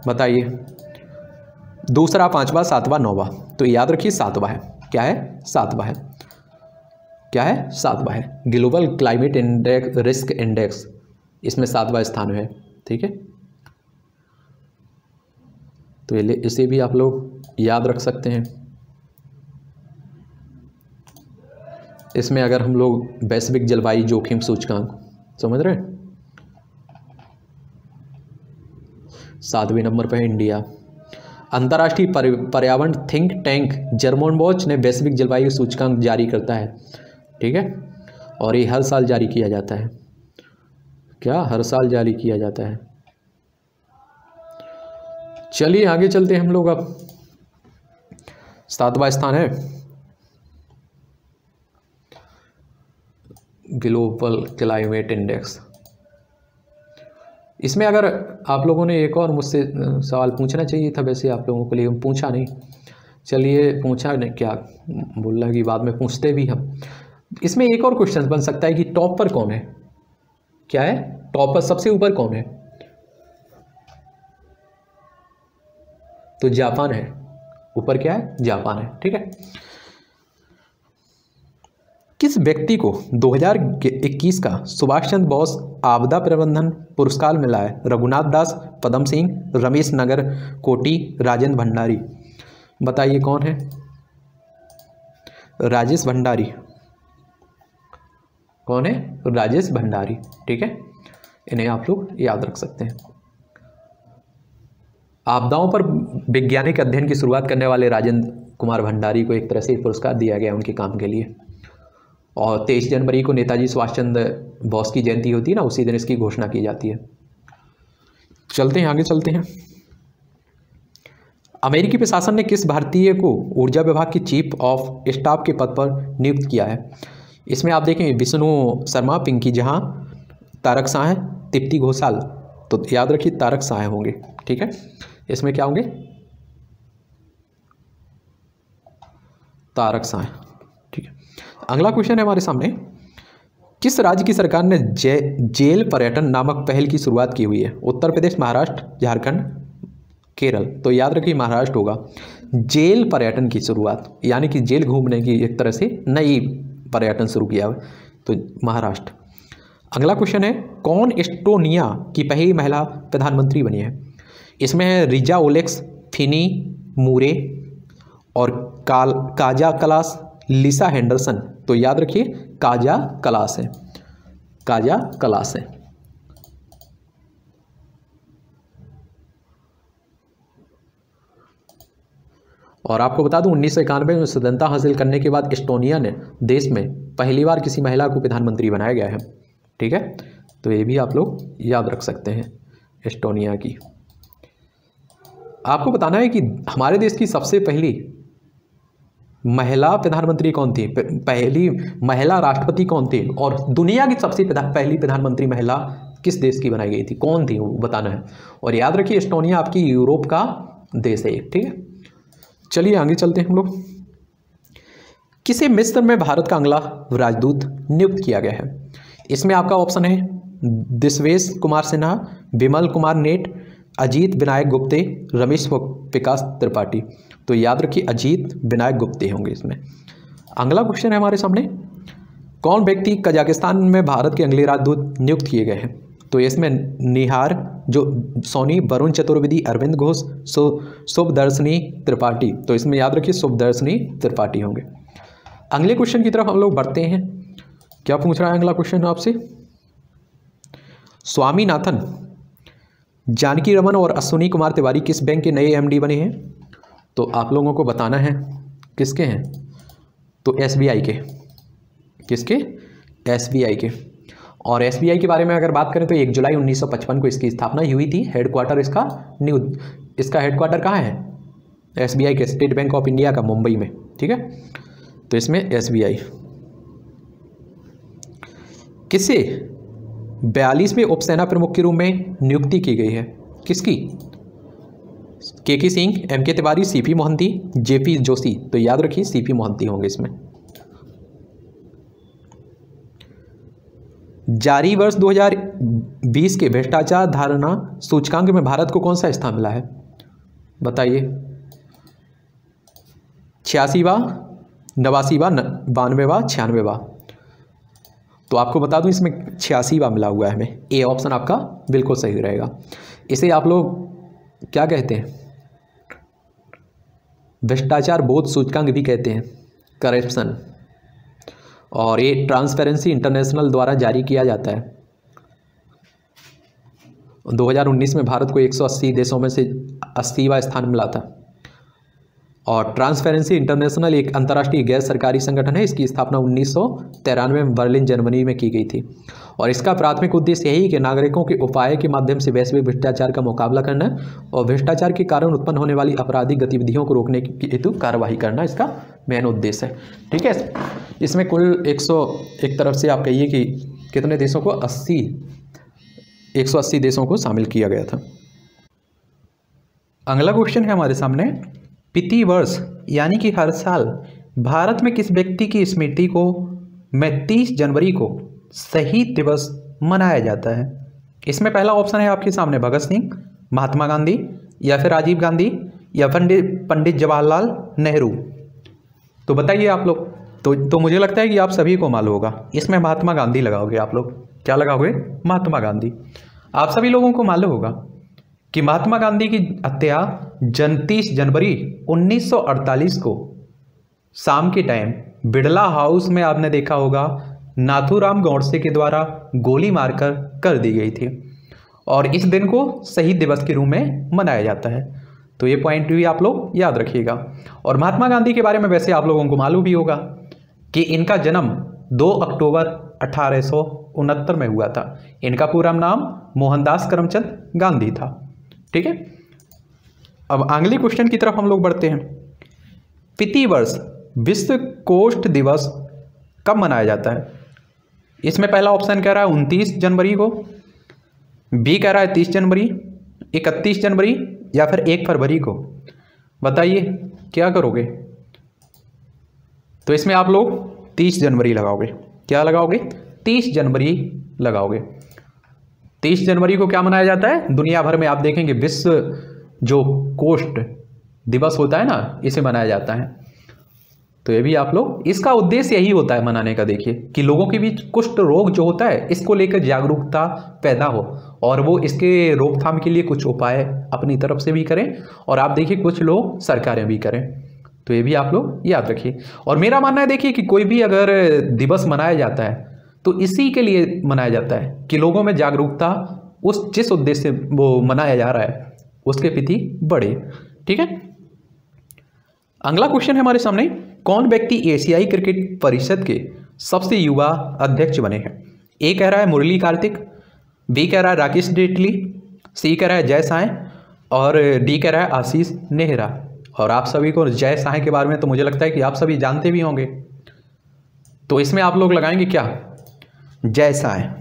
बताइए? दूसरा, पांचवा, सातवां, नौवां। तो याद रखिए सातवां है। क्या है? सातवां है। क्या है? सातवां है। Global climate index risk index, इसमें सातवां स्थान है। ठीक है, तो इसे भी आप लोग याद रख सकते हैं। इसमें अगर हम लोग वैश्विक जलवायु जोखिम सूचकांक, समझ रहे हैं, 7वें नंबर पर है इंडिया। अंतर्राष्ट्रीय पर्यावरण थिंक टैंक जर्मन वॉच ने वैश्विक जलवायु सूचकांक जारी करता है। ठीक है, और ये हर साल जारी किया जाता है। क्या? हर साल जारी किया जाता है। चलिए आगे चलते हैं हम लोग। अब सातवां स्थान है ग्लोबल क्लाइमेट इंडेक्स। इसमें अगर आप लोगों ने एक और मुझसे सवाल पूछना चाहिए था, वैसे आप लोगों के लिए हम पूछा नहीं। चलिए पूछा नहीं, क्या बोल रहा है कि बाद में पूछते भी हम। इसमें एक और क्वेश्चन बन सकता है कि टॉप पर कौन है? क्या है? टॉप पर सबसे ऊपर कौन है? तो जापान है ऊपर। क्या है? जापान है। ठीक है, किस व्यक्ति को 2021 का सुभाष चंद्र बोस आपदा प्रबंधन पुरस्कार मिला है? रघुनाथ दास, पदम सिंह, रमेश नगर कोटी, राजेंद्र भंडारी। बताइए कौन है? राजेश भंडारी। कौन है? राजेश भंडारी। ठीक है, इन्हें आप लोग याद रख सकते हैं। आपदाओं पर वैज्ञानिक अध्ययन की शुरुआत करने वाले राजेंद्र कुमार भंडारी को एक तरह से पुरस्कार दिया गया उनके काम के लिए। और 23 जनवरी को नेताजी सुभाष चंद्र बोस की जयंती होती है ना, उसी दिन इसकी घोषणा की जाती है। चलते हैं आगे चलते हैं। अमेरिकी प्रशासन ने किस भारतीय को ऊर्जा विभाग के चीफ ऑफ स्टाफ के पद पर नियुक्त किया है? इसमें आप देखें विष्णु शर्मा, पिंकी जहां, तारक शाह है, तिप्ति घोषाल। तो याद रखिए तारक शाह होंगे। ठीक है, इसमें क्या होंगे? तारक शाह। ठीक है, अगला क्वेश्चन है हमारे सामने। किस राज्य की सरकार ने जेल पर्यटन नामक पहल की शुरुआत की हुई है? उत्तर प्रदेश, महाराष्ट्र, झारखंड, केरल। तो याद रखिए महाराष्ट्र होगा। जेल पर्यटन की शुरुआत, यानी कि जेल घूमने की एक तरह से नई पर्यटन शुरू किया हुआ, तो महाराष्ट्र। अगला क्वेश्चन है, कौन एस्टोनिया की पहली महिला प्रधानमंत्री बनी है? इसमें है रिजा ओलेक्स, फिनी मूरे और काजा कलास, लिसा हैंडरसन। तो याद रखिए काजा कलास है। काजा कलास है। और आपको बता दूं 1991 में स्वतंत्रता हासिल करने के बाद एस्टोनिया ने देश में पहली बार किसी महिला को प्रधानमंत्री बनाया गया है। ठीक है, तो ये भी आप लोग याद रख सकते हैं। एस्टोनिया की आपको बताना है कि हमारे देश की सबसे पहली महिला प्रधानमंत्री कौन थी, पहली महिला राष्ट्रपति कौन थी, और दुनिया की सबसे पहली प्रधानमंत्री महिला किस देश की बनाई गई थी, कौन थी वो बताना है। और याद रखिए एस्टोनिया आपकी यूरोप का देश है। ठीक है, चलिए आगे चलते हैं हम लोग। किसे मिस्र में भारत का अगला राजदूत नियुक्त किया गया है? इसमें आपका ऑप्शन है दिशवेश कुमार सिन्हा, विमल कुमार नेट, अजीत विनायक गुप्ते, रमेश विकास त्रिपाठी। तो याद रखिए अजीत विनायक गुप्ते होंगे इसमें। अगला क्वेश्चन है हमारे सामने, कौन व्यक्ति कजाकिस्तान में भारत के अगले राजदूत नियुक्त किए गए हैं? तो इसमें निहार जो सोनी, वरुण चतुर्वेदी, अरविंद घोष, शुभदर्शनी त्रिपाठी। तो इसमें याद रखिए शुभदर्शनी त्रिपाठी होंगे। अगले क्वेश्चन की तरफ हम लोग बढ़ते हैं। क्या पूछ रहा है अगला क्वेश्चन आपसे? स्वामीनाथन जानकी रमन और अश्विनी कुमार तिवारी किस बैंक के नए एमडी बने हैं? तो आप लोगों को बताना है किसके हैं, तो एसबीआई के। किसके? एसबीआई के। और एसबीआई के बारे में अगर बात करें तो 1 जुलाई 1955 को इसकी स्थापना हुई थी। हेडक्वार्टर इसका हेडक्वार्टर कहाँ है? एसबीआई के, स्टेट बैंक ऑफ इंडिया का, मुंबई में। ठीक है, तो इसमें एसबीआई। किसे 42वें उपसेना प्रमुख के रूप में नियुक्ति की गई है? किसकी? KK Singh, MK Tiwari, CP Mohanty, JP Joshi. तो याद रखिए सीपी मोहंती होंगे इसमें। जारी वर्ष 2020 के भ्रष्टाचार धारणा सूचकांक में भारत को कौन सा स्थान मिला है? बताइए, 86वां, 89वां, 92वां, 96वां। तो आपको बता दूं इसमें 86वां मिला हुआ है हमें। ए ऑप्शन आपका बिल्कुल सही रहेगा। इसे आप लोग क्या कहते हैं? भ्रष्टाचार बोध सूचकांक भी कहते हैं, करप्शन। और ये ट्रांसपेरेंसी इंटरनेशनल द्वारा जारी किया जाता है। 2019 में भारत को 180 देशों में से 80वां स्थान मिला था। और ट्रांसपेरेंसी इंटरनेशनल एक अंतर्राष्ट्रीय गैर सरकारी संगठन है। इसकी स्थापना 1993 में बर्लिन, जर्मनी में की गई थी। और इसका प्राथमिक उद्देश्य यही कि नागरिकों के उपाय के माध्यम से वैश्विक भ्रष्टाचार का मुकाबला करना और भ्रष्टाचार के कारण उत्पन्न होने वाली आपराधिक गतिविधियों को रोकने के हेतु कार्यवाही करना इसका मेन उद्देश्य है। ठीक है, इसमें कुल 101 तरफ से आप कहिए कि कितने देशों को 180 देशों को शामिल किया गया था। अगला क्वेश्चन है हमारे सामने, पिति वर्ष यानी कि हर साल भारत में किस व्यक्ति की स्मृति को 30 जनवरी को शहीद दिवस मनाया जाता है? इसमें पहला ऑप्शन है आपके सामने भगत सिंह, महात्मा गांधी, या फिर राजीव गांधी, या पंडित जवाहरलाल नेहरू। तो बताइए आप लोग। तो मुझे लगता है कि आप सभी को मालूम होगा, इसमें महात्मा गांधी लगाओगे आप लोग। क्या लगाओगे? महात्मा गांधी। आप सभी लोगों को मालूम होगा कि महात्मा गांधी की हत्या 29 जनवरी 1948 को शाम के टाइम बिड़ला हाउस में आपने देखा होगा नाथूराम गौडसे के द्वारा गोली मारकर कर दी गई थी। और इस दिन को शहीद दिवस के रूप में मनाया जाता है। तो ये पॉइंट भी आप लोग याद रखिएगा। और महात्मा गांधी के बारे में वैसे आप लोगों को मालूम भी होगा कि इनका जन्म 2 अक्टूबर 1869 में हुआ था। इनका पूरा नाम मोहनदास करमचंद गांधी था। ठीक है, अब अगले क्वेश्चन की तरफ हम लोग बढ़ते हैं। पिति वर्ष विश्व कोष्ठ दिवस कब मनाया जाता है? इसमें पहला ऑप्शन कह रहा है 29 जनवरी को, बी कह रहा है 30 जनवरी, 31 जनवरी, या फिर 1 फरवरी को। बताइए क्या करोगे? तो इसमें आप लोग 30 जनवरी लगाओगे। क्या लगाओगे? 30 जनवरी लगाओगे। 30 जनवरी को क्या मनाया जाता है? दुनिया भर में आप देखेंगे विश्व जो कोष्ठ दिवस होता है ना, इसे मनाया जाता है। तो ये भी आप लोग, इसका उद्देश्य यही होता है मनाने का, देखिए कि लोगों के बीच कुष्ठ रोग जो होता है इसको लेकर जागरूकता पैदा हो और वो इसके रोकथाम के लिए कुछ उपाय अपनी तरफ से भी करें। और आप देखिए कुछ लोग सरकारें भी करें। तो ये भी आप लोग याद रखिए। और मेरा मानना है देखिए कि कोई भी अगर दिवस मनाया जाता है तो इसी के लिए मनाया जाता है कि लोगों में जागरूकता उस जिस उद्देश्य से वो मनाया जा रहा है उसके प्रति बढ़े। ठीक है, अगला क्वेश्चन है हमारे सामने, कौन व्यक्ति एशियाई क्रिकेट परिषद के सबसे युवा अध्यक्ष बने हैं? ए कह रहा है मुरली कार्तिक, बी कह रहा है राकेश जेटली, सी कह रहा है जय साय, और डी कह रहा है आशीष नेहरा। और आप सभी को जय साय के बारे में तो मुझे लगता है कि आप सभी जानते भी होंगे। तो इसमें आप लोग लगाएंगे क्या? जय साय।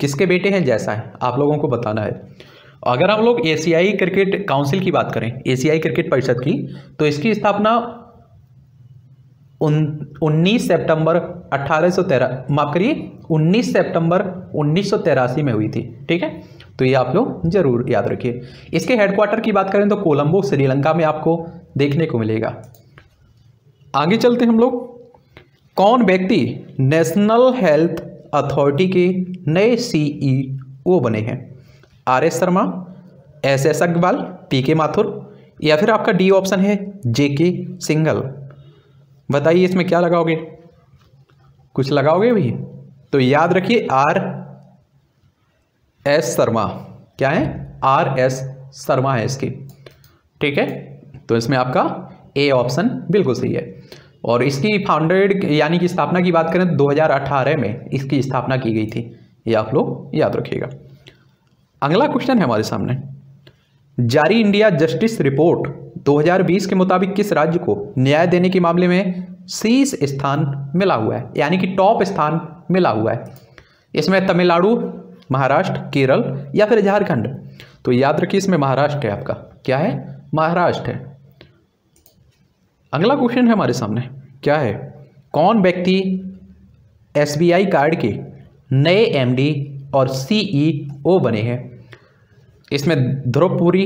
किसके बेटे हैं जय साय? आप लोगों को बताना है। अगर हम लोग एशियाई क्रिकेट काउंसिल की बात करें, एशियाई क्रिकेट परिषद की, तो इसकी स्थापना 19 सितंबर 1983 में हुई थी। ठीक है, तो ये आप लोग जरूर याद रखिए। इसके हेडक्वार्टर की बात करें तो कोलंबो, श्रीलंका में आपको देखने को मिलेगा। आगे चलते हम लोग, कौन व्यक्ति नेशनल हेल्थ अथॉरिटी के नए CEO बने हैं? RS Sharma, SS Agarwal, PK Mathur, या फिर आपका डी ऑप्शन है JK सिंगल। बताइए इसमें क्या लगाओगे? कुछ लगाओगे भी? तो याद रखिए RS शर्मा। क्या है, आर एस शर्मा है इसकी, ठीक है। तो इसमें आपका ए ऑप्शन बिल्कुल सही है। और इसकी फाउंडेड यानी कि स्थापना की बात करें तो 2018 में इसकी स्थापना की गई थी, ये आप लोग याद रखिएगा। अगला क्वेश्चन है हमारे सामने, जारी इंडिया जस्टिस रिपोर्ट 2020 के मुताबिक किस राज्य को न्याय देने के मामले में शीर्ष स्थान मिला हुआ है, यानी कि टॉप स्थान मिला हुआ है। इसमें तमिलनाडु, महाराष्ट्र, केरल या फिर झारखंड। तो याद रखिए इसमें महाराष्ट्र है, आपका क्या है, महाराष्ट्र है। अगला क्वेश्चन है हमारे सामने, क्या है, कौन व्यक्ति एसबीआई कार्ड के नए एमडी और सीईओ बने हैं। इसमें ध्रुवपुरी,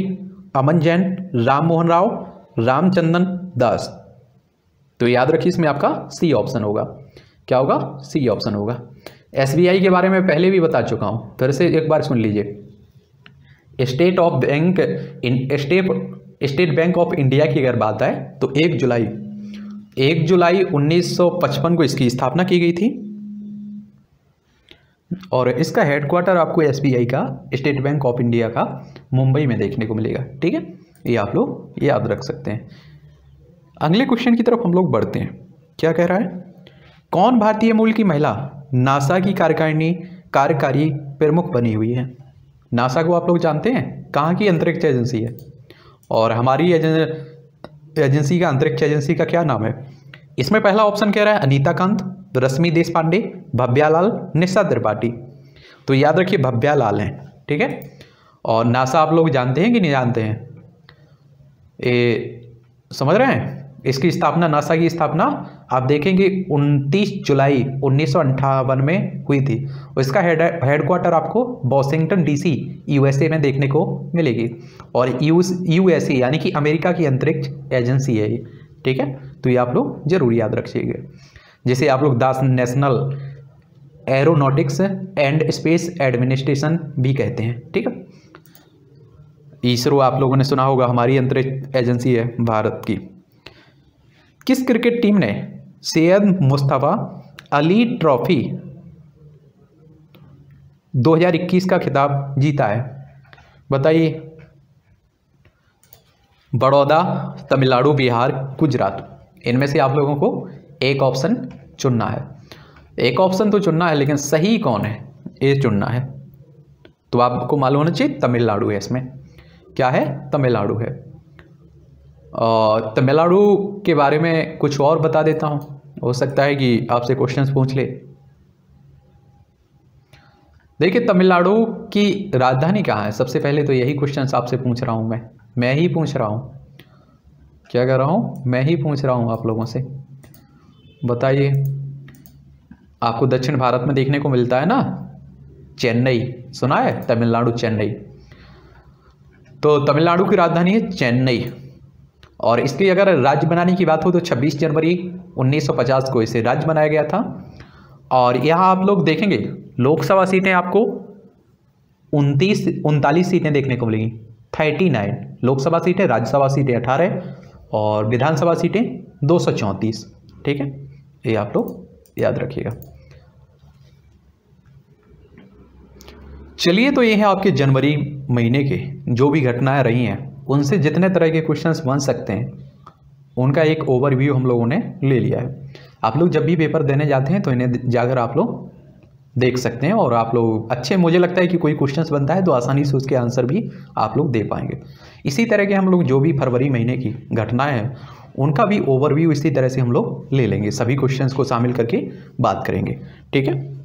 अमन जैन, राम मोहन राव, रामचंदन दास। तो याद रखिए इसमें आपका सी ऑप्शन होगा, क्या होगा, सी ऑप्शन होगा। एसबीआई के बारे में पहले भी बता चुका हूं, फिर से एक बार सुन लीजिए। स्टेट बैंक ऑफ इंडिया की अगर बात आए तो 1 जुलाई 1955 को इसकी स्थापना की गई थी और इसका हेडक्वार्टर आपको एसबीआई का, स्टेट बैंक ऑफ इंडिया का, मुंबई में देखने को मिलेगा, ठीक है। ये आप लोग याद रख सकते हैं। अगले क्वेश्चन की तरफ हम लोग बढ़ते हैं। क्या कह रहा है, कौन भारतीय मूल की महिला नासा की कार्यकारी प्रमुख बनी हुई है। नासा को आप लोग जानते हैं कहाँ की अंतरिक्ष एजेंसी है, और हमारी एजेंसी का, अंतरिक्ष एजेंसी का क्या नाम है। इसमें पहला ऑप्शन कह रहा है अनीता कांत, रश्मि देशपांडे, भव्यालाल, निशा त्रिपाठी। तो याद रखिए भव्यालाल हैं, ठीक है। और नासा आप लोग जानते हैं कि नहीं जानते हैं, समझ रहे हैं। इसकी स्थापना, नासा की स्थापना आप देखेंगे 29 जुलाई 1958 में हुई थी। इसका हेडक्वार्टर आपको वॉशिंगटन डीसी यूएसए में देखने को मिलेगी और यूएसए यानी कि अमेरिका की अंतरिक्ष एजेंसी है ये, ठीक है। तो ये आप लोग जरूर याद रखिएगा, जिसे आप लोग दास national aeronautics and space administration भी कहते हैं, ठीक है। इसरो आप लोगों ने सुना होगा, हमारी अंतरिक्ष एजेंसी है भारत की। किस क्रिकेट टीम ने सैयद मुस्तफ़ा अली ट्रॉफी 2021 का खिताब जीता है, बताइए। बड़ौदा, तमिलनाडु, बिहार, गुजरात। इनमें से आप लोगों को एक ऑप्शन चुनना है, एक ऑप्शन तो चुनना है, लेकिन सही कौन है ये चुनना है। तो आपको मालूम होना चाहिए तमिलनाडु है, इसमें क्या है, तमिलनाडु है। और तमिलनाडु के बारे में कुछ और बता देता हूं, हो सकता है कि आपसे क्वेश्चंस पूछ ले। देखिए तमिलनाडु की राजधानी कहाँ है, सबसे पहले तो यही क्वेश्चंस आपसे पूछ रहा हूं, मैं ही पूछ रहा हूं, क्या कह रहा हूं, मैं ही पूछ रहा हूं आप लोगों से। बताइए, आपको दक्षिण भारत में देखने को मिलता है ना, चेन्नई सुना है, तमिलनाडु चेन्नई। तो तमिलनाडु की राजधानी है चेन्नई और इसकी अगर राज्य बनाने की बात हो तो 26 जनवरी 1950 को इसे राज्य बनाया गया था। और यहाँ आप लोग देखेंगे लोकसभा सीटें आपको 39 सीटें देखने को मिलेंगी, 39 लोकसभा सीटें, राज्यसभा सीटें 18 और विधानसभा सीटें 234, ठीक है। ये आप लोग याद रखिएगा। चलिए, तो ये है आपके जनवरी महीने के जो भी घटनाएं रही हैं, उनसे जितने तरह के क्वेश्चंस बन सकते हैं उनका एक ओवरव्यू हम लोगों ने ले लिया है। आप लोग जब भी पेपर देने जाते हैं तो इन्हें जाकर आप लोग देख सकते हैं और आप लोग अच्छे, मुझे लगता है कि कोई क्वेश्चंस बनता है तो आसानी से उसके आंसर भी आप लोग दे पाएंगे। इसी तरह के हम लोग जो भी फरवरी महीने की घटनाएं हैं उनका भी ओवरव्यू इसी तरह से हम लोग ले लेंगे, सभी क्वेश्चंस को शामिल करके बात करेंगे, ठीक है।